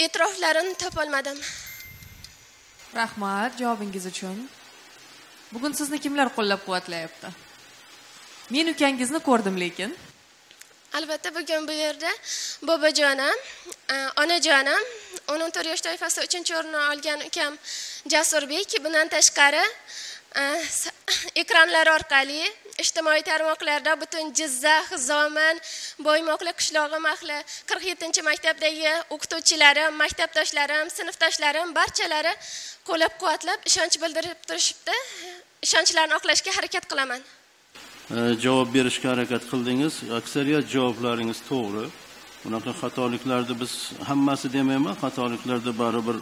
E'tiroflarini topolmadim. Rahmat javobingiz uchun. Bugun sizni kimlar qo'llab-quvvatlayapti? Men ukangizni ko'rdim lekin. Albatta bugun bu yerda bobojonim, onajonim, o'n to'rt yosh toifasida uchinchi o'rinni olgan ukam Jasurbek, bundan tashqari ekranlar orqali ijtimoiy tarmoqlarda butun Jizzax, Zoman, Boymoqli qishlog'i mahalla qirq yettinchi maktabdagi o'qituvchilarim, maktabdoshlarim, sinfdoshlarim barchalari qo'llab-quvvatlab, ishonch bildirib turishibdi. Ishonchlarini oqlashga harakat qilaman. Javob berishga harakat qildingiz. Aksariyat javoblaringiz to'g'ri. Bunaqa xatoliklarni biz hammasi demayman, xatoliklarda baribir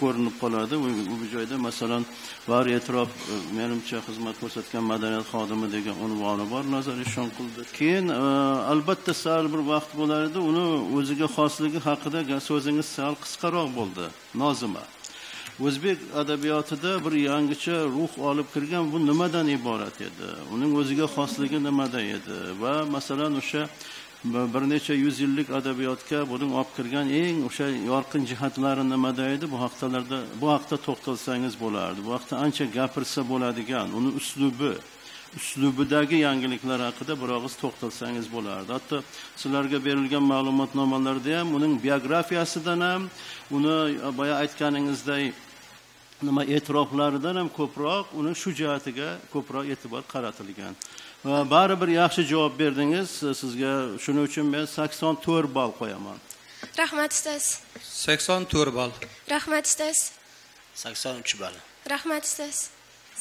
ko'rinib qoladi. Bu joyda masalan var e'tirof menimcha xizmat ko'rsatgan madaniyat xodimi degan unvoni bor, nazariy shon qildi. Keyin albatta sal bir vaqt bo'lar edi, uni o'ziga xosligi haqida so'zingiz sal qisqaroq bo'ldi. Nozima. O'zbek adabiyotida bir yangicha ruh olib kirgan bu nimadan iborat edi? Uning o'ziga xosligi nimada edi? Va masalan o'sha bir necha yuz yillik adabiyotga buning olib kirgan eng o'sha yorqin jihatlari nimada edi? Bu haqtalarda bu haqda to'xtalsangiz bo'lardi. Bu haqda ancha gapirsa bo'ladigan, uni uslubi, uslubidagi yangiliklar haqida bir og'iz to'xtalsangiz bo'lardi. Hatto sizlarga berilgan ma'lumotnomalarda ham uning biografiyasidan ham, uni boya aytganingizdek nima e'tiroflaridan ham ko'proq uni shu jihatiga ko'proq e'tibor qaratilgan. Va baribir yaxshi javob berdingiz. Sizga shuning uchun men sakson to'rt ball qo'yaman. Rahmat ustoz. sakson to'rt ball. Rahmat ustoz. sakson uch ball. Rahmat ustoz.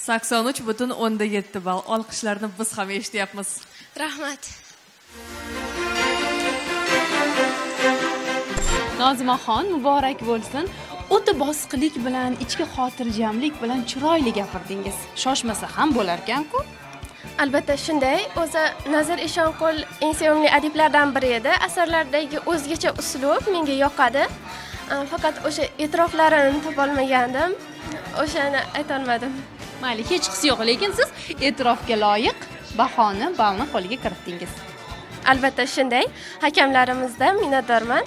sakson uch butun o'nda yetti ball. Alqishlarni biz ham eshityapmiz. Rahmat. Nozimaxon muborak bo'lsin. O'ta bosqilik bilan, ichki xotirjamlik bilan chiroyli gapirdingiz. Shoshmasa ham bo'lar ekan-ku. Albatta shunday. O'zi Nazir Eshonqul eng sevimli adiblardan biri edi. Asarlaridagi o'zgacha uslub menga yoqadi. Faqat o'sha e'tiroflarini topa olmagandim. O'shani ayta olmadim. Mayli, hech qisi yo'q, lekin siz e'tirofga loyiq bahoni, balni qo'lga kiritdingiz. Albatta shunday. Hakamlarimizdan minnatdorman.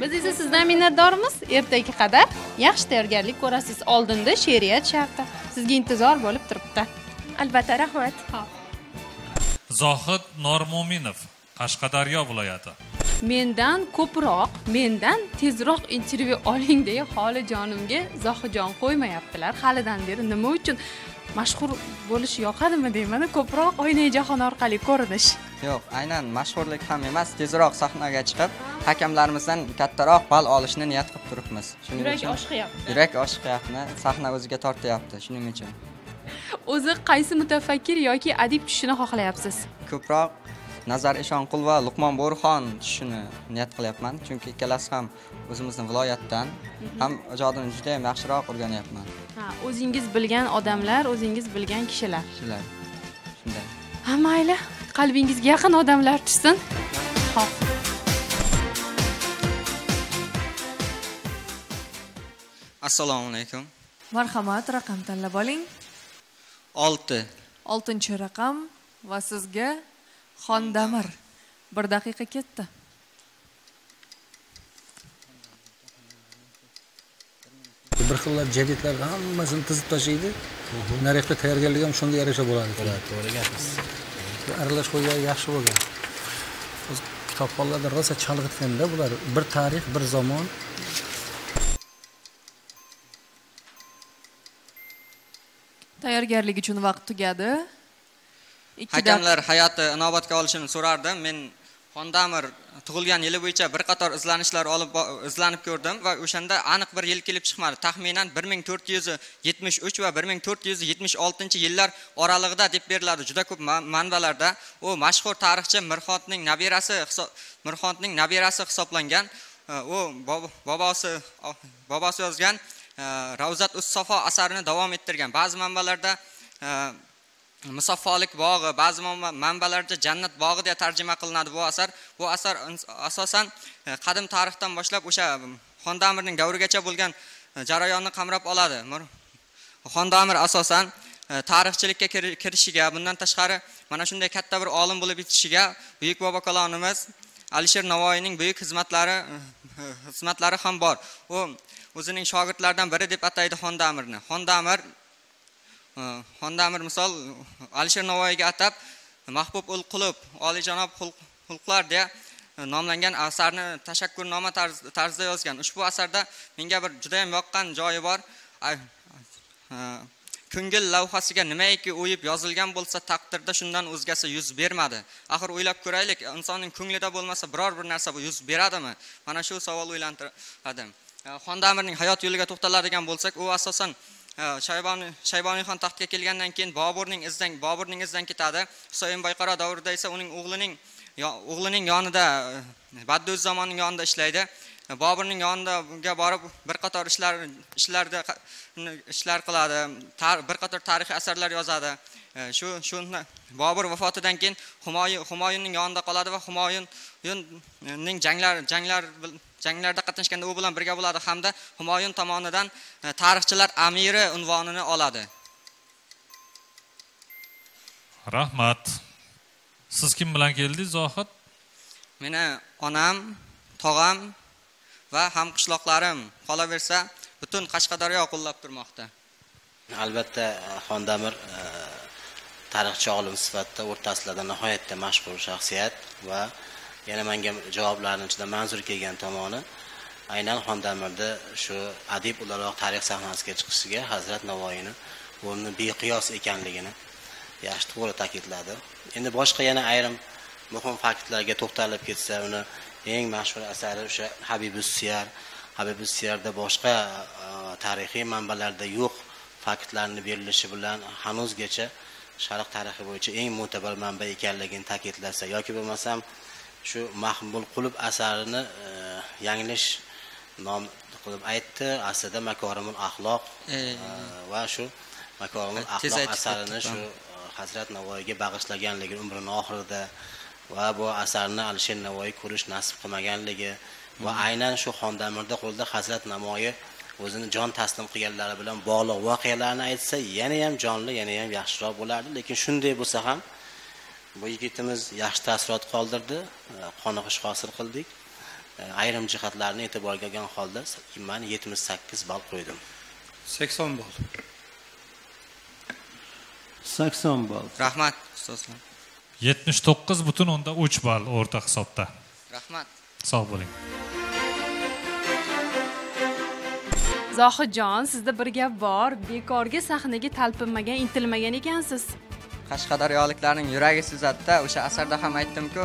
Biz esa sizdan minnatdormiz. Ertaga qadar yaxshi tayyorgarlik ko'rasiz. Oldinda she'riyat sharti sizga intizor bo'lib turibdi. Albatta, rahmat. Xo'p. Zohid Normo'minov, Qashqadaryo viloyati. Mendan ko'proq, mendan tezroq intervyu oling deya holi jonimga Zohidjon qo'ymayaptilar. Halidan beri nima uchun? Mashhur bo'lish yoqadimi deymana, ko'proq o'ynay jahon orqali ko'rinish. Yo'q, aynan mashhurlik ham emas, tezroq sahnaga chiqib, hakamlarimizdan kattaroq ball olishni niyat qilib turibmiz. Yurak oshiqyapti. Yurak oshiqyapti, sahna o'ziga tortyapti, shuning uchun. O'zi qaysi mutafakkir yoki adib tushishni xohlayapsiz? Ko'proq Nazar Eshonqul va Luqmon Bo'rxon tushishni niyat qilyapman, chunki ikkalasi ham o'zimizning viloyatdan, ham ijodini juda ham yaxshiroq o'rganyapman. Ha, o'zingiz bilgan odamlar, o'zingiz bilgan kishilar. Shular. Shunday. Ha, mayli, qalbingizga yaqin odamlar tushsin. Xo'p. Assalomu alaykum. Marhamat, raqam tanlab oling. olti. oltinchi raqam va sizga Xondamir. bir daqiqa ketdi. Bir xillar jadidlarni hammasini tizib tashlaydi. Narixda tayyorgarlik ham shunga yarasha bo'ladi. To'g'ri gapsiz. Aralash qo'ygan yaxshi bo'lgan. Biz kitobxonlarda rosa chalg'itganda bular bir tarix, bir zamon. Tayyorgarlik uchun vaqt tugadi. Hakamlar hayoti inobatga olishini so'rardim. Men Xondamir tug'ilgan yili bo'yicha bir qator izlanishlar olib izlanib ko'rdim va o'shanda aniq bir yil kelib chiqmadi. Taxminan bir ming to'rt yuz yetmish uch va bir ming to'rt yuz yetmish oltinchi yillar oralig'ida deb beriladi juda ko'p manbalarda. U mashhur tarixchi Mirxonning nabirasi Mirxonning nabirasi hisoblangan. U bobosi bobosi yozgan Ravzat us-Safo asarini davom ettirgan. Ba'zi manbalarda Musaffolik bog'i, ba'zi manbalarda Jannat bog'i deya tarjima qilinadi bu asar. Bu asar asosan qadim tarixdan boshlab o'sha Xondamirning davrigacha bo'lgan jarayonni qamrab oladi. Xondamir asosan tarixchilikka kirishiga, bundan tashqari mana shunday katta bir olim bo'lib yetishiga buyuk bobo kalonimiz Alisher Navoiyning buyuk xizmatlari xizmatlari ham bor. U o'zining shogirdlaridan biri deb ataydi Xondamirni. Xondamir Xondamir misol Alisher Navoiyga atab Mahbubul Qulub, olijanob xulqlar deya nomlangan asarni tashakkurnoma tarzida yozgan. Ushbu asarda menga bir juda ham yoqqan joyi bor. Ko'ngil lavhasiga nimaiki o'yib yozilgan bo'lsa, taqdirda shundan o'zgasi yuz bermadi. Axir o'ylab ko'raylik, insonning ko'nglida bo'lmasa biror bir narsa bu yuz beradimi? Mana shu savol o'ylantiradi. Xondamirning hayot yo'liga to'xtaladigan bo'lsak, u asosan Shayboni Shayboniyxon taxtga kelgandan keyin Boburning izidan Boburning izidan ketadi. Husaynboy qaro davrida esa uning o'g'lining o'g'lining yonida, Badduuz zamonning yonida ishlaydi. Boburning yoniga borib bir qator ishlar ishlarda ishlar qiladi, bir qator tarixiy asarlar yozadi. Shu shunda Bobur vafotidan keyin Humoyun Humoyunning yonida qoladi va Humoyunning janglar janglar janglarda qatnashganda u bilan birga bo'ladi hamda Humoyun tomonidan tarixchilar amiri unvonini oladi. Rahmat. Siz kim bilan keldingiz, Zohid? Meni onam, tog'am va hamqishloqlarim, qolaversa butun Qashqadaryo qo'llab turmoqda. Albatta, Xondamir tarixchi olim sifatida o'rtasida nihoyatda mashhur shaxsiyat va yana menga javoblarning ichida manzur kelgan tomoni aynan Xondamirda shu adib o'laroq tarix sahnasiga chiqishiga Hazrat Navoiyni o'rni beqiyos ekanligini yaxshi to'g'ri ta'kidladi. Endi boshqa yana ayrim muhim faktlarga to'xtalib ketsa, uni eng mashhur asari o'sha Habibus Siyar. Habibus Siyarda boshqa tarixiy manbalarda yo'q faktlarni berilishi bilan hanuzgacha Sharq tarixi bo'yicha eng mo'tabar manba ekanligini ta'kidlasa yoki bo'lmasam shu Mahmul Qulub asarini yanglish nom qilib aytdi. Aslida Makorimul Axloq va shu Makorimul Axloq asarini shu Hazrat Navoiyga bag'ishlaganligi umrining oxirida va bu asarni Alisher Navoiy ko'rish nasib qilmaganligi va aynan shu Xondamirda qo'lda Hazrat Navoiy o'zini jon taslim qilganlari bilan bog'liq voqealarni aytsa, yana ham jonli, yana ham yaxshiroq bo'lardi. Lekin shunday bo'lsa ham bu yigitimiz yaxshi taassurot qoldirdi, qoniqish hosil qildik. Ayrim jihatlarni e'tiborga olgan holda men yetmish sakkiz ball qo'ydim. sakson ball. sakson ball. Rahmat ustozlar. yetmish to'qqiz butun o'ndan uch ball o'rta hisobda. Rahmat. Sog' bo'ling. Zohidjon, sizda bir gap bor. Bekorga sahnaga talpinmagan, intilmagan ekansiz. Qashqadaryoliklarning yuragi sizatda, o'sha asarda ham aytdim-ku.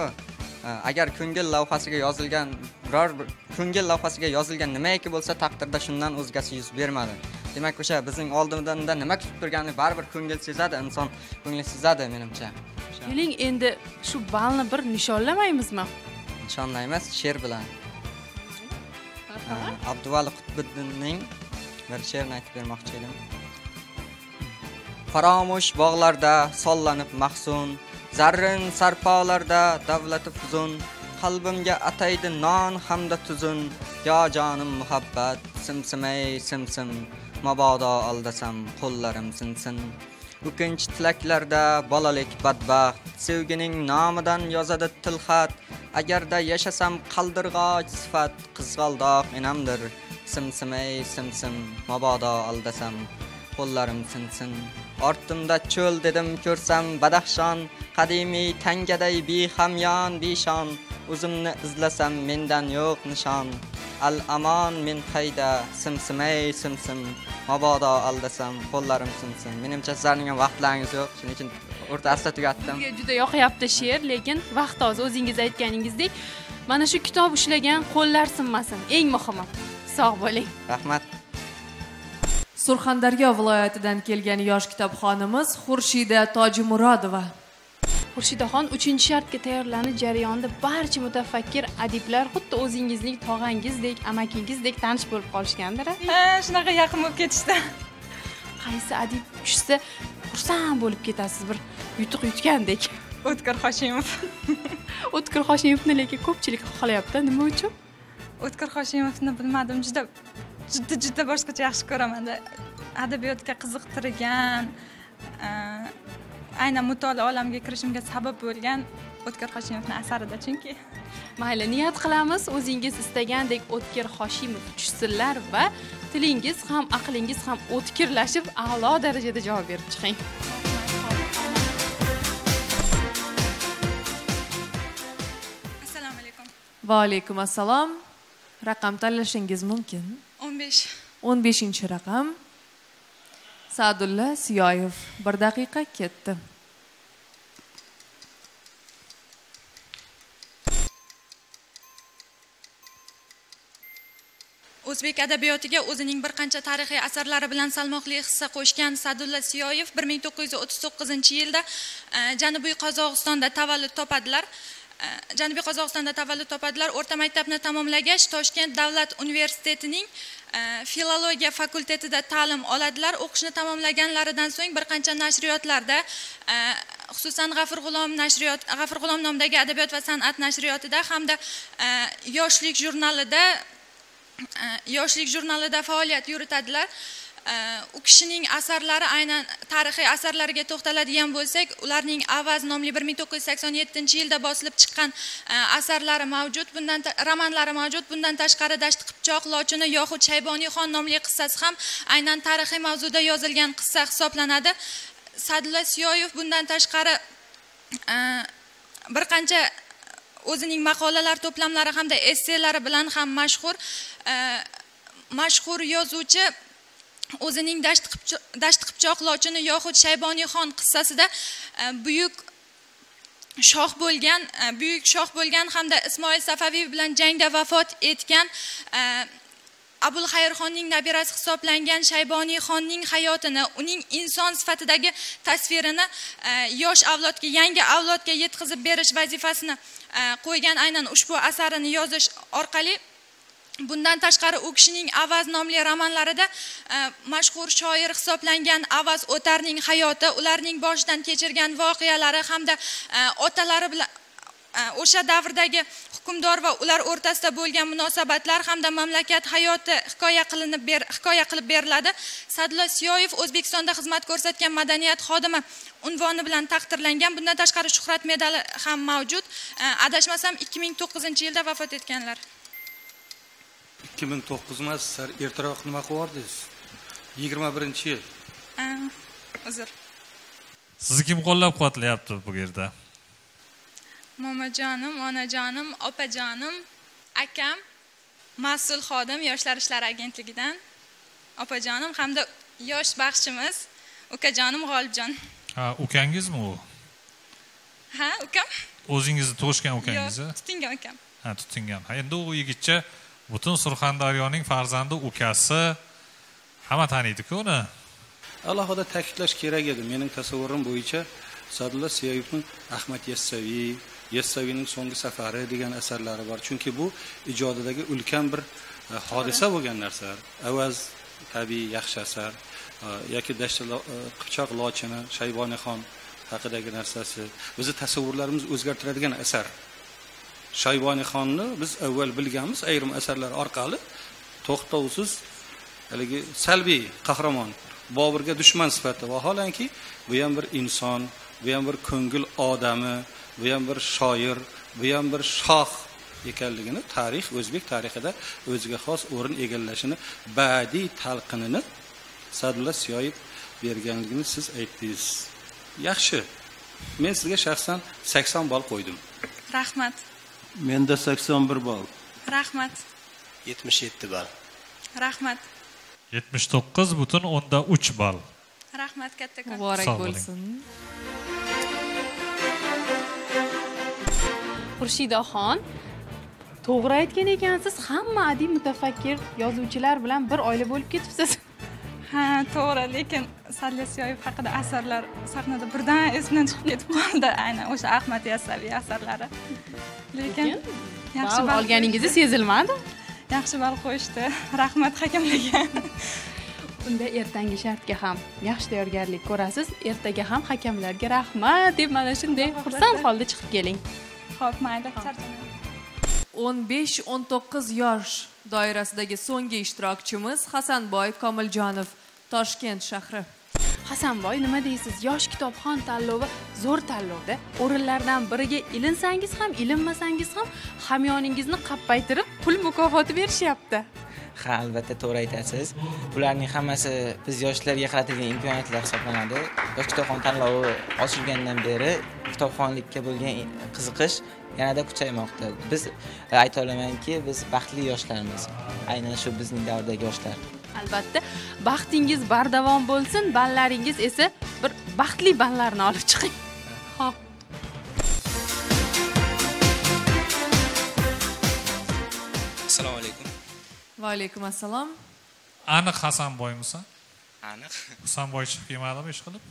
Agar ko'ngil lavhasiga yozilgan biror ko'ngil lavhasiga yozilgan nimaiki bo'lsa, taqdirda shundan o'zgasi yuz bermadi. Demak, o'sha bizning oldimizda nima kutib turganini baribir ko'ngil sezadi, inson ko'ngli sezadi menimcha. Keling, endi shu balni bir nishonlamaymizmi? Nishonlaymiz she'r bilan. Abduvali Qutbiddinning bir she'rini aytib bermoqchi edim. Faromush bog'larda sollanib mahzun, zarrin sarpolarda davlati fuzun, qalbimga ataydi non hamda tuzun, yo jonim muhabbat, simsimay simsim, mabodo aldasam qo'llarim sinsin. O'kinch tilaklarda bolalik badbaxt, sevgining nomidan yozadi tilxat, agarda yashasam qaldirg'och sifat, qizg'aldoq enamdir, simsimay simsim, mabodo aldasam qo'llarim sinsin. Ortimda cho'l dedim ko'rsam Badaxshon, qadimiy tangaday behamyon beshon, o'zimni izlasam mendan yo'q nishon. Al aman men qayda, simsimay simsim, mabodo aldasam qo'llarim sinsin. Menimcha sizlarning ham vaqtlaringiz yo'q, shuning uchun o'rtasida tugatdim. Sizga juda yoqyapti she'r, lekin vaqt oz. O'zingiz aytganingizdek, mana shu kitob ushlagan qo'llar sinmasin, eng muhimi. Sog' bo'ling. Rahmat. Surxondaryo viloyatidan kelgan yosh kitobxonimiz Xorshida To'jimurodova. Xurshidxon uchinchi shartga tayyorlanish jarayonida barcha mutafakkir adiblar xuddi o'zingizning tog'angizdek, amakingizdek tanish bo'lib qolishgandir. Ha, shunaqa yaqin bo'lib ketishdi. Qaysi adib tushsa, xursand bo'lib ketasiz, bir yutuq yutgandek. O'tkir Hoshimov. O'tkir Hoshimovni lekin ko'pchilik xohlayapti, nima uchun? O'tkir Hoshimovni bilmadim, juda juda juda boshqacha yaxshi ko'raman. Adabiyotga qiziqtirgan, aynan mutolaa olamiga kirishimga sabab bo'lgan O'tkir Hoshimovning asarida chunki. Mayli, niyat qilamiz, o'zingiz istagandek O'tkir Hoshimov tushsinlar va tilingiz ham, aqlingiz ham o'tkirlashib, a'lo darajada javob berib chiqing. Assalomu alaykum. Va alaykum assalom. Raqam tanlashingiz mumkin. o'n besh. o'n beshinchi raqam. Sadulla Siyoyev. Bir daqiqa ketdi. O'zbek adabiyotiga o'zining bir qancha tarixiy asarlari bilan salmoqli hissa qo'shgan Sadulla Siyoyev bir ming to'qqiz yuz o'ttiz to'qqizinchi yilda Janubiy Qozog'istonda tavallud topadilar. Janubiy Qozog'istonda tavallud topadilar. O'rta maktabni tamomlagach, Toshkent davlat universitetining filologiya fakultetida ta'lim oladilar. O'qishni tamomlaganlaridan so'ng bir qancha nashriyotlarda, xususan G'afur G'ulom nashriyot, G'afur G'ulom nomidagi adabiyot va san'at nashriyotida hamda yoshlik jurnalida yoshlik jurnalida faoliyat yuritadilar. U kishining asarlari aynan tarixiy asarlarga to'xtaladigan bo'lsak, ularning Avaz nomli bir ming to'qqiz yuz sakson yettinchi yilda bosilib chiqqan asarlari mavjud, bundan romanlari mavjud. Bundan tashqari Dasht qipchoq, Lochini yoxud Shayboniyxon nomli qissasi ham aynan tarixiy mavzuda yozilgan qissa hisoblanadi. Sadulla Siyoyev bundan tashqari bir qancha o'zining maqolalar to'plamlari hamda esselari bilan ham mashhur mashhur yozuvchi o'zining Dasht qipchoq, Lochini yoxud Shayboniyxon qissasida buyuk shoh bo'lgan, buyuk shoh bo'lgan hamda Ismoil Safaviy bilan jangda vafot etgan Abul Xayrxonning nabirasi hisoblangan Shayboniyxonning hayotini, uning inson sifatidagi tasvirini yosh avlodga, yangi avlodga yetkazib berish vazifasini qo'ygan. Aynan ushbu asarini yozish orqali bundan tashqari u kishining Avaz nomli romanlarida mashhur shoir hisoblangan Avaz O'tarning hayoti, ularning boshidan kechirgan voqealari hamda otalari bilan o'sha davrdagi hukmdor va ular o'rtasida bo'lgan munosabatlar hamda mamlakat hayoti hikoya qilinib hikoya qilib beriladi. Sadulla Siyoyev O'zbekistonda xizmat ko'rsatgan madaniyat xodimi unvoni bilan taqdirlangan. Bundan tashqari Shuhrat medali ham mavjud. Adashmasam ikki ming to'qqizinchi yilda vafot etganlar. ikki ming to'qqiz sizlar ertaroq nima qildingiz? yigirma birinchi yil. Uzr. Sizni kim qo'llab-quvvatlayapti bu yerda? Momajonim, onajonim, opajonim, akam, mas'ul xodim Yoshlar ishlari agentligidan, opajonim hamda yosh baxshimiz, ukajonim G'olibjon. Ha, ukangizmi u? Ha, ukam. O'zingizni tug'ishgan ukangiz? Yo'q, tutingan ukam. Ha, tutingan. Ha, endi u yigitcha butun Surxondaryoning farzandi, ukasi, hamma taniydi-ku uni. Alohida ta'kidlash kerak edi. Mening tasavvurim bo'yicha Sadulla Siyoyevning Ahmad Yassaviy, Yassaviyning so'nggi safari degan asarlari bor. Chunki bu ijodidagi ulkan bir hodisa bo'lgan narsa. Avaz tabiiy yaxshi asar yoki Dasht qipchoq Lochini, Shayboniyxon haqidagi narsasi bizni tasavvurlarimizni o'zgartiradigan asar. Shayboniyxonni biz avval bilganmiz ayrim asarlar orqali to'xtovsiz haligi salbiy qahramon, Boburga dushman sifatida, vaholanki bu ham bir inson, bu ham bir ko'ngil odami, bu ham bir shoir, bu ham bir shoh ekanligini tarix, o'zbek tarixida o'ziga xos o'rin egallashini, badiiy talqinini Sadulla Siyoyev berganligini siz aytdingiz. Yaxshi. Men sizga shaxsan sakson ball qo'ydim. Rahmat. Menda sakson bir ball. Rahmat. yetmish yetti ball. Rahmat. yetmish to'qqiz butun o'nda uch ball. Rahmat, kattakon. Muborak bo'lsin. Xurshidaxon, to'g'ri aytgan ekansiz, hamma adi mutafakkir yozuvchilar bilan bir oila bo'lib ketibsiz. Ha, to'g'ri, lekin Sadulla Siyoyev haqida asarlar sahnada birdan esimdan chiqib ketib qoldi. Aynan o'sha Ahmad Yassaviy asarlari. Lekin yaxshi ball olganingizni sezilmadi. Yaxshi ball qo'yishdi. Rahmat hakamlarga. Unda ertangi shartga ham yaxshi tayyorgarlik ko'rasiz. Ertaga ham hakamlarga rahmat deb mana shunday xursand holda chiqib keling. Xo'p, mayli, charchamayman. o'n besh o'n to'qqiz yosh doirasidagi so'nggi ishtirokchimiz Husanboy Komiljonov, Toshkent shahri. Husanboy, nima deysiz? Yosh kitobxon tanlovi zo'r tanlovda o'rinlardan biriga ilinsangiz ham, ilinmasangiz ham hamyoningizni qappaytirib pul mukofoti berishyapti. Ha, albatta to'g'ri aytasiz. Bularning hammasi biz yoshlarga qaratilgan imkoniyatlar hisoblanadi. Yosh kitobxon tanlovi ochilgandan beri kitobxonlikka bo'lgan qiziqish yanada kuchaymoqda. Biz ayta olamanki, biz baxtli yoshlarmiz. Aynan shu bizning davrdagi yoshlar. Albatta, baxtingiz bardavom bo'lsin, ballaringiz esa bir baxtli ballarni olib chiqing. Xo'p. Assalomu alaykum. Va alaykum assalom. Aniq Husanboymisan? Aniq. Husanboy chiqib kelmadimi ish qilib?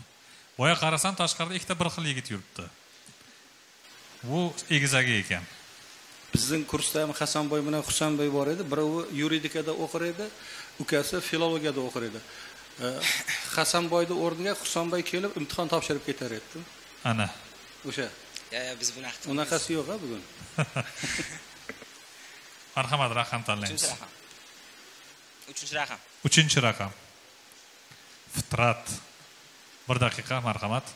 Boya qarasam tashqarida ikkita bir xil yigit yuribdi. bu egizagi ekan. Bizning kursda ham Hasanboy bilan Husanboy bor edi. Birovi yuridikada o'qir edi, ukasi filologiyada o'qir edi. Hasanboyni o'rniga Husanboy kelib imtihon topshirib ketar edi. Ana. O'sha. Ya biz buni haqida. Unaqasi yo'q-a bugun. Marhamat, raqam tanlaymiz. uchinchi raqam. uchinchi raqam. Fitrat. bir daqiqa, marhamat.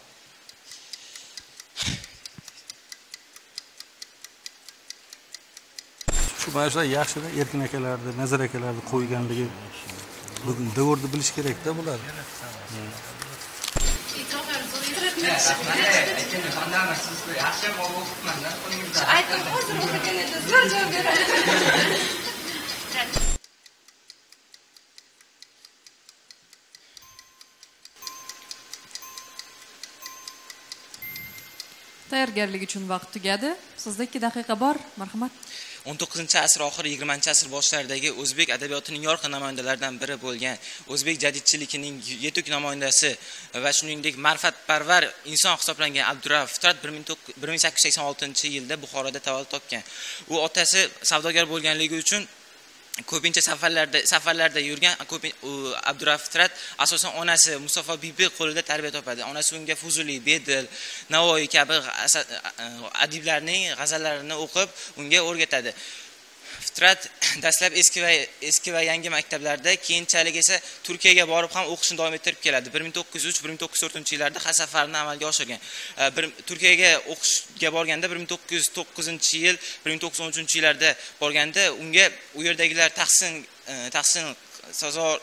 Shu ba'zilar yaxshida erkin akalarni, nazar akalarni qo'yganligi bugun davrni bilish kerak-da bular. Tayyorgarlik uchun vaqt tugadi. Sizda ikki daqiqa bor. Marhamat. o'n to'qqizinchi asr oxiri yigirmanchi asr boshlaridagi o'zbek adabiyotining yorqin namoyandalaridan biri bo'lgan o'zbek jadidchiligining yetuk namoyandasi va shuningdek ma'rifatparvar inson hisoblangan Abdurauf Fitrat ming sakkiz yuz sakson oltinchi yilda Buxoroda tavallud topgan. U otasi savdogar bo'lganligi uchun ko'pincha safarlarda safarlarda yurgan Abdurauf Fitrat asosan onasi Musaffo bibi qo'lida tarbiya topadi. Onasi unga Fuzuli, Bedil, Navoiy kabi adiblarning g'azallarini o'qib unga o'rgatadi. Fitrat dastlab eski va eski va yangi maktablarda, keyinchalik esa Turkiyaga borib ham o'qishni davom ettirib keladi. ming to'qqiz yuz uch ming to'qqiz yuz to'rt yillarda safarni amalga oshirgan. Turkiyaga o'qishga borganda ming to'qqiz yuz to'qqizinchi yil, ming to'qqiz yuz o'n uchinchi yillarda borganda unga u yerdagilar tahsin tahsin sazor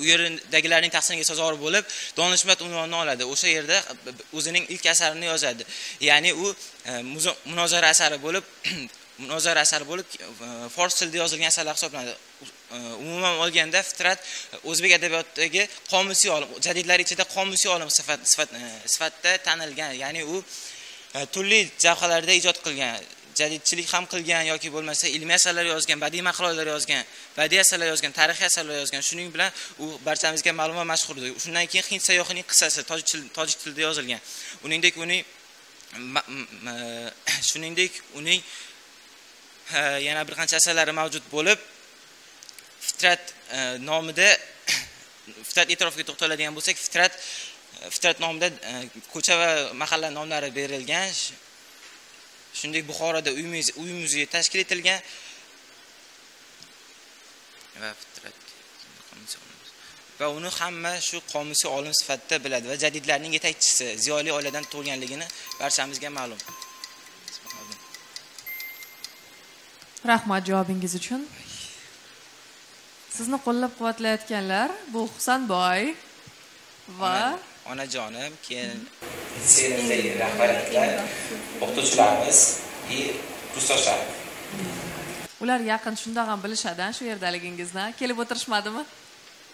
u yerdagilarning tahsiniga sazovor bo'lib donishmand unvonini oladi. O'sha yerda o'zining ilk asarini yozadi. Ya'ni u munozara asari bo'lib Munozara asari bo'lib fors tilida yozilgan asarlar hisoblanadi. Umuman olganda Fitrat o'zbek adabiyotidagi qomusiy olim, jadidlar ichida qomusiy olim sifat sifatida tanilgan. Ya'ni u turli jabhalarda ijod qilgan, jadidchilik ham qilgan yoki bo'lmasa ilmiy asarlar yozgan, badiiy maqolalar yozgan, badiiy asarlar yozgan, tarixiy asarlar yozgan. Shuning bilan u barchamizga ma'lum va mashhurdir. Shundan keyin Hind sayohining qissasi tojik tilida yozilgan. Uningdek uning shuningdek uning yana bir qancha asarlari mavjud bo'lib Fitrat nomida Fitrat e'tirofiga to'xtaladigan bo'lsak, Fitrat Fitrat nomida ko'cha va mahalla nomlari berilgan. Shuningdek Buxoroda uy muzeyi tashkil etilgan va Fitrat va uni hamma shu qomusiy olim sifatida biladi va jadidlarning yetakchisi, ziyoli oiladan tug'ilganligini barchamizga ma'lum. Rahmat javobingiz uchun. Sizni qo'llab-quvvatlayotganlar bu Husanboy va onajonim, keyin seriyadagi rahbariyatlar, o'qituvchilarimiz va kursdoshlar. Ular yaqin shunda ham bilishadi, shu yerdaligingizdan kelib o'tirishmadimi?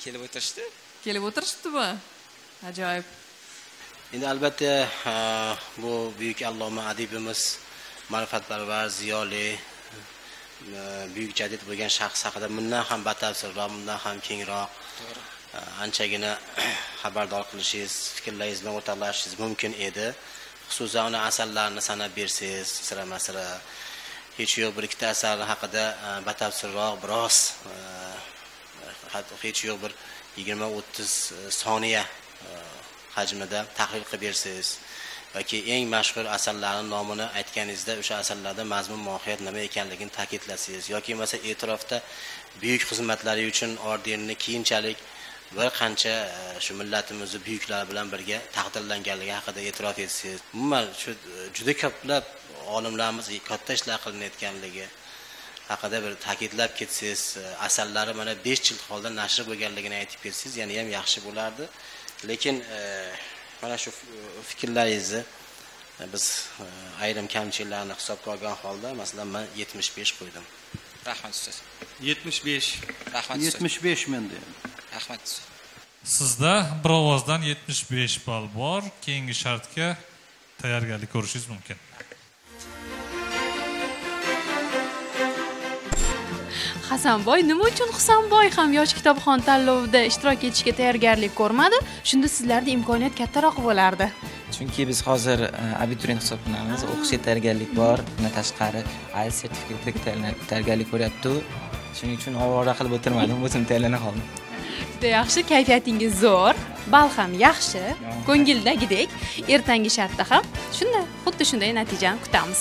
Kelib o'tirishdi. Kelib o'tirishibdimi? Ajoyib. Endi albatta bu buyuk alloma adibimiz, ma'rifatparvar, ziyoli buyuk jadid bo'lgan shaxs haqida bundan ham batafsilroq, bundan ham kengroq anchagina xabardor qilishingiz, fikrlaringiz bilan o'rtalashingiz mumkin edi. Xususan uning asarlarini sanab bersangiz, sira-masira hech yo'q bir ikkita asar haqida batafsilroq biroz, hatto hech yo'q bir yigirma o'ttiz soniya hajmida tahlil qilib bersangiz yoki eng mashhur asarlarning nomini aytganingizda o'sha asarlarda mazmun mohiyat nima ekanligini ta'kidlasangiz yoki bo'lmasa e'tirofda buyuk xizmatlari uchun ordenni keyinchalik bir qancha shu millatimizni buyuklari bilan birga taqdirlanganligi haqida e'tirof etsangiz, umuman shu juda ko'plab olimlarimiz katta ishlar qilinayotganligi haqida bir ta'kidlab ketsangiz, asarlari mana besh jild holda nashr bo'lganligini aytib bersangiz, ya'ni ham yaxshi bo'lardi. Lekin mana shu fikrlaringizni biz ayrim kamchiliklarni hisobga olgan holda, masalan, men yetmish besh qo'ydim. Rahmat ustoz. yetmish besh. Rahmat ustoz. yetmish besh menda ham. Rahmat ustoz. Sizda bir ovozdan yetmish besh ball bor. Keyingi shartga tayyorgarlik ko'rishingiz mumkin. Hasanboy nima uchun Husanboy ham yosh kitobxon tanlovida ishtirok etishga tayyorgarlik ko'rmadi? Shunda sizlarda imkoniyat kattaroq bo'lardi. Chunki biz hozir abituriyent hisoblanamiz, o'qish yetarganlik bor, bundan tashqari I E L T S sertifikatiga tayyorgarlik ko'ryapti. Shuning uchun ovora qilib o'tirmadim, o'zim tayyorlana qoldim. Juda yaxshi, kayfiyatingiz zo'r, bal ham yaxshi, ko'ngildagidek. Ertangi shartda ham shunday, xuddi shunday natijani kutamiz.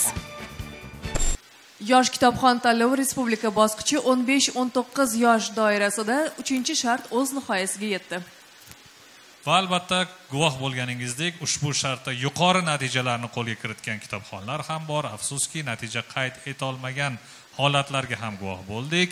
Yosh kitobxon tanlovi respublika bosqichi o'n besh o'n to'qqiz yosh doirasida uchinchi shart o'z nihoyasiga yetdi. Va albatta guvoh bo'lganingizdek, ushbu shartda yuqori natijalarni qo'lga kiritgan kitobxonlar ham bor. Afsuski, natija qayd eta olmagan holatlarga ham guvoh bo'ldik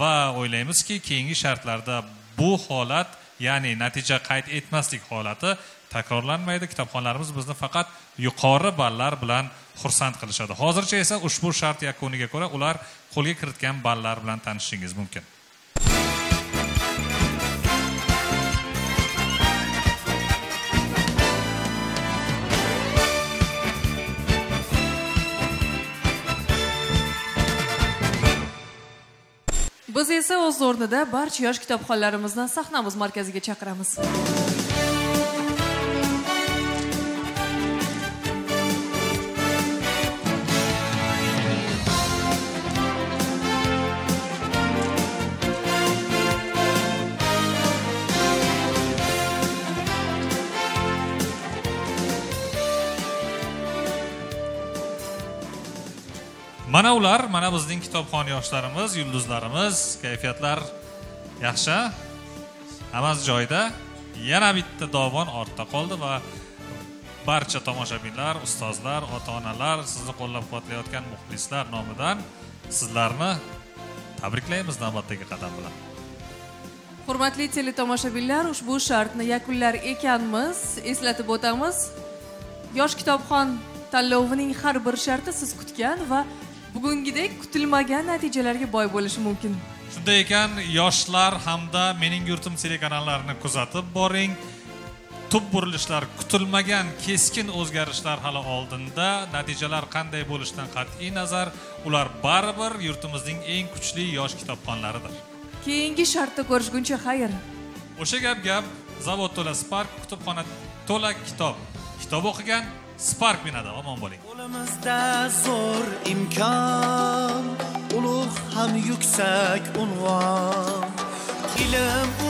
va o'ylaymizki, keyingi shartlarda bu holat, ya'ni natija qayd etmaslik holati takrorlanmaydi. Kitobxonlarimiz bizni faqat yuqori ballar bilan xursand qilishadi. Hozircha esa ushbu shart yakuniga ko'ra ular qo'lga kiritgan ballar bilan tanishishingiz mumkin. Biz esa o'z o'rnida barcha yosh kitobxonlarimizni sahnamiz markaziga chaqiramiz. Mana ular, mana bizning kitobxon yoshlarimiz, yulduzlarimiz, kayfiyatlar yaxshi. Hammasi joyida. Yana bitta dovon ortda qoldi va barcha tomoshabinlar, ustozlar, ota-onalar, sizni qo'llab-quvvatlayotgan muxlislar nomidan sizlarni tabriklaymiz navbatdagi qadam bilan. Hurmatli teletomoshabinlar, ushbu shartni yakunlar ekanmiz, eslatib o'tamiz. Yosh kitobxon tanlovining har bir sharti siz kutgan va bugungidek kutilmagan natijalarga boy bo'lishi mumkin. Shunday ekan, yoshlar hamda Mening yurtim telekanallarini kuzatib boring. Tub burilishlar, kutilmagan keskin o'zgarishlar hali oldinda. Natijalar qanday bo'lishidan qat'iy nazar, ular baribir yurtimizning eng kuchli yosh kitobxonlaridir. Keyingi shartda ko'rishguncha xayr. O'sha gap gap, zavod to'la Spark, kutubxona to'la kitob. Kitob o'qigan Spark binada omon bo'ling. Qo'limizda zo'r imkon, ulug' ham yuksak unvon. Ilm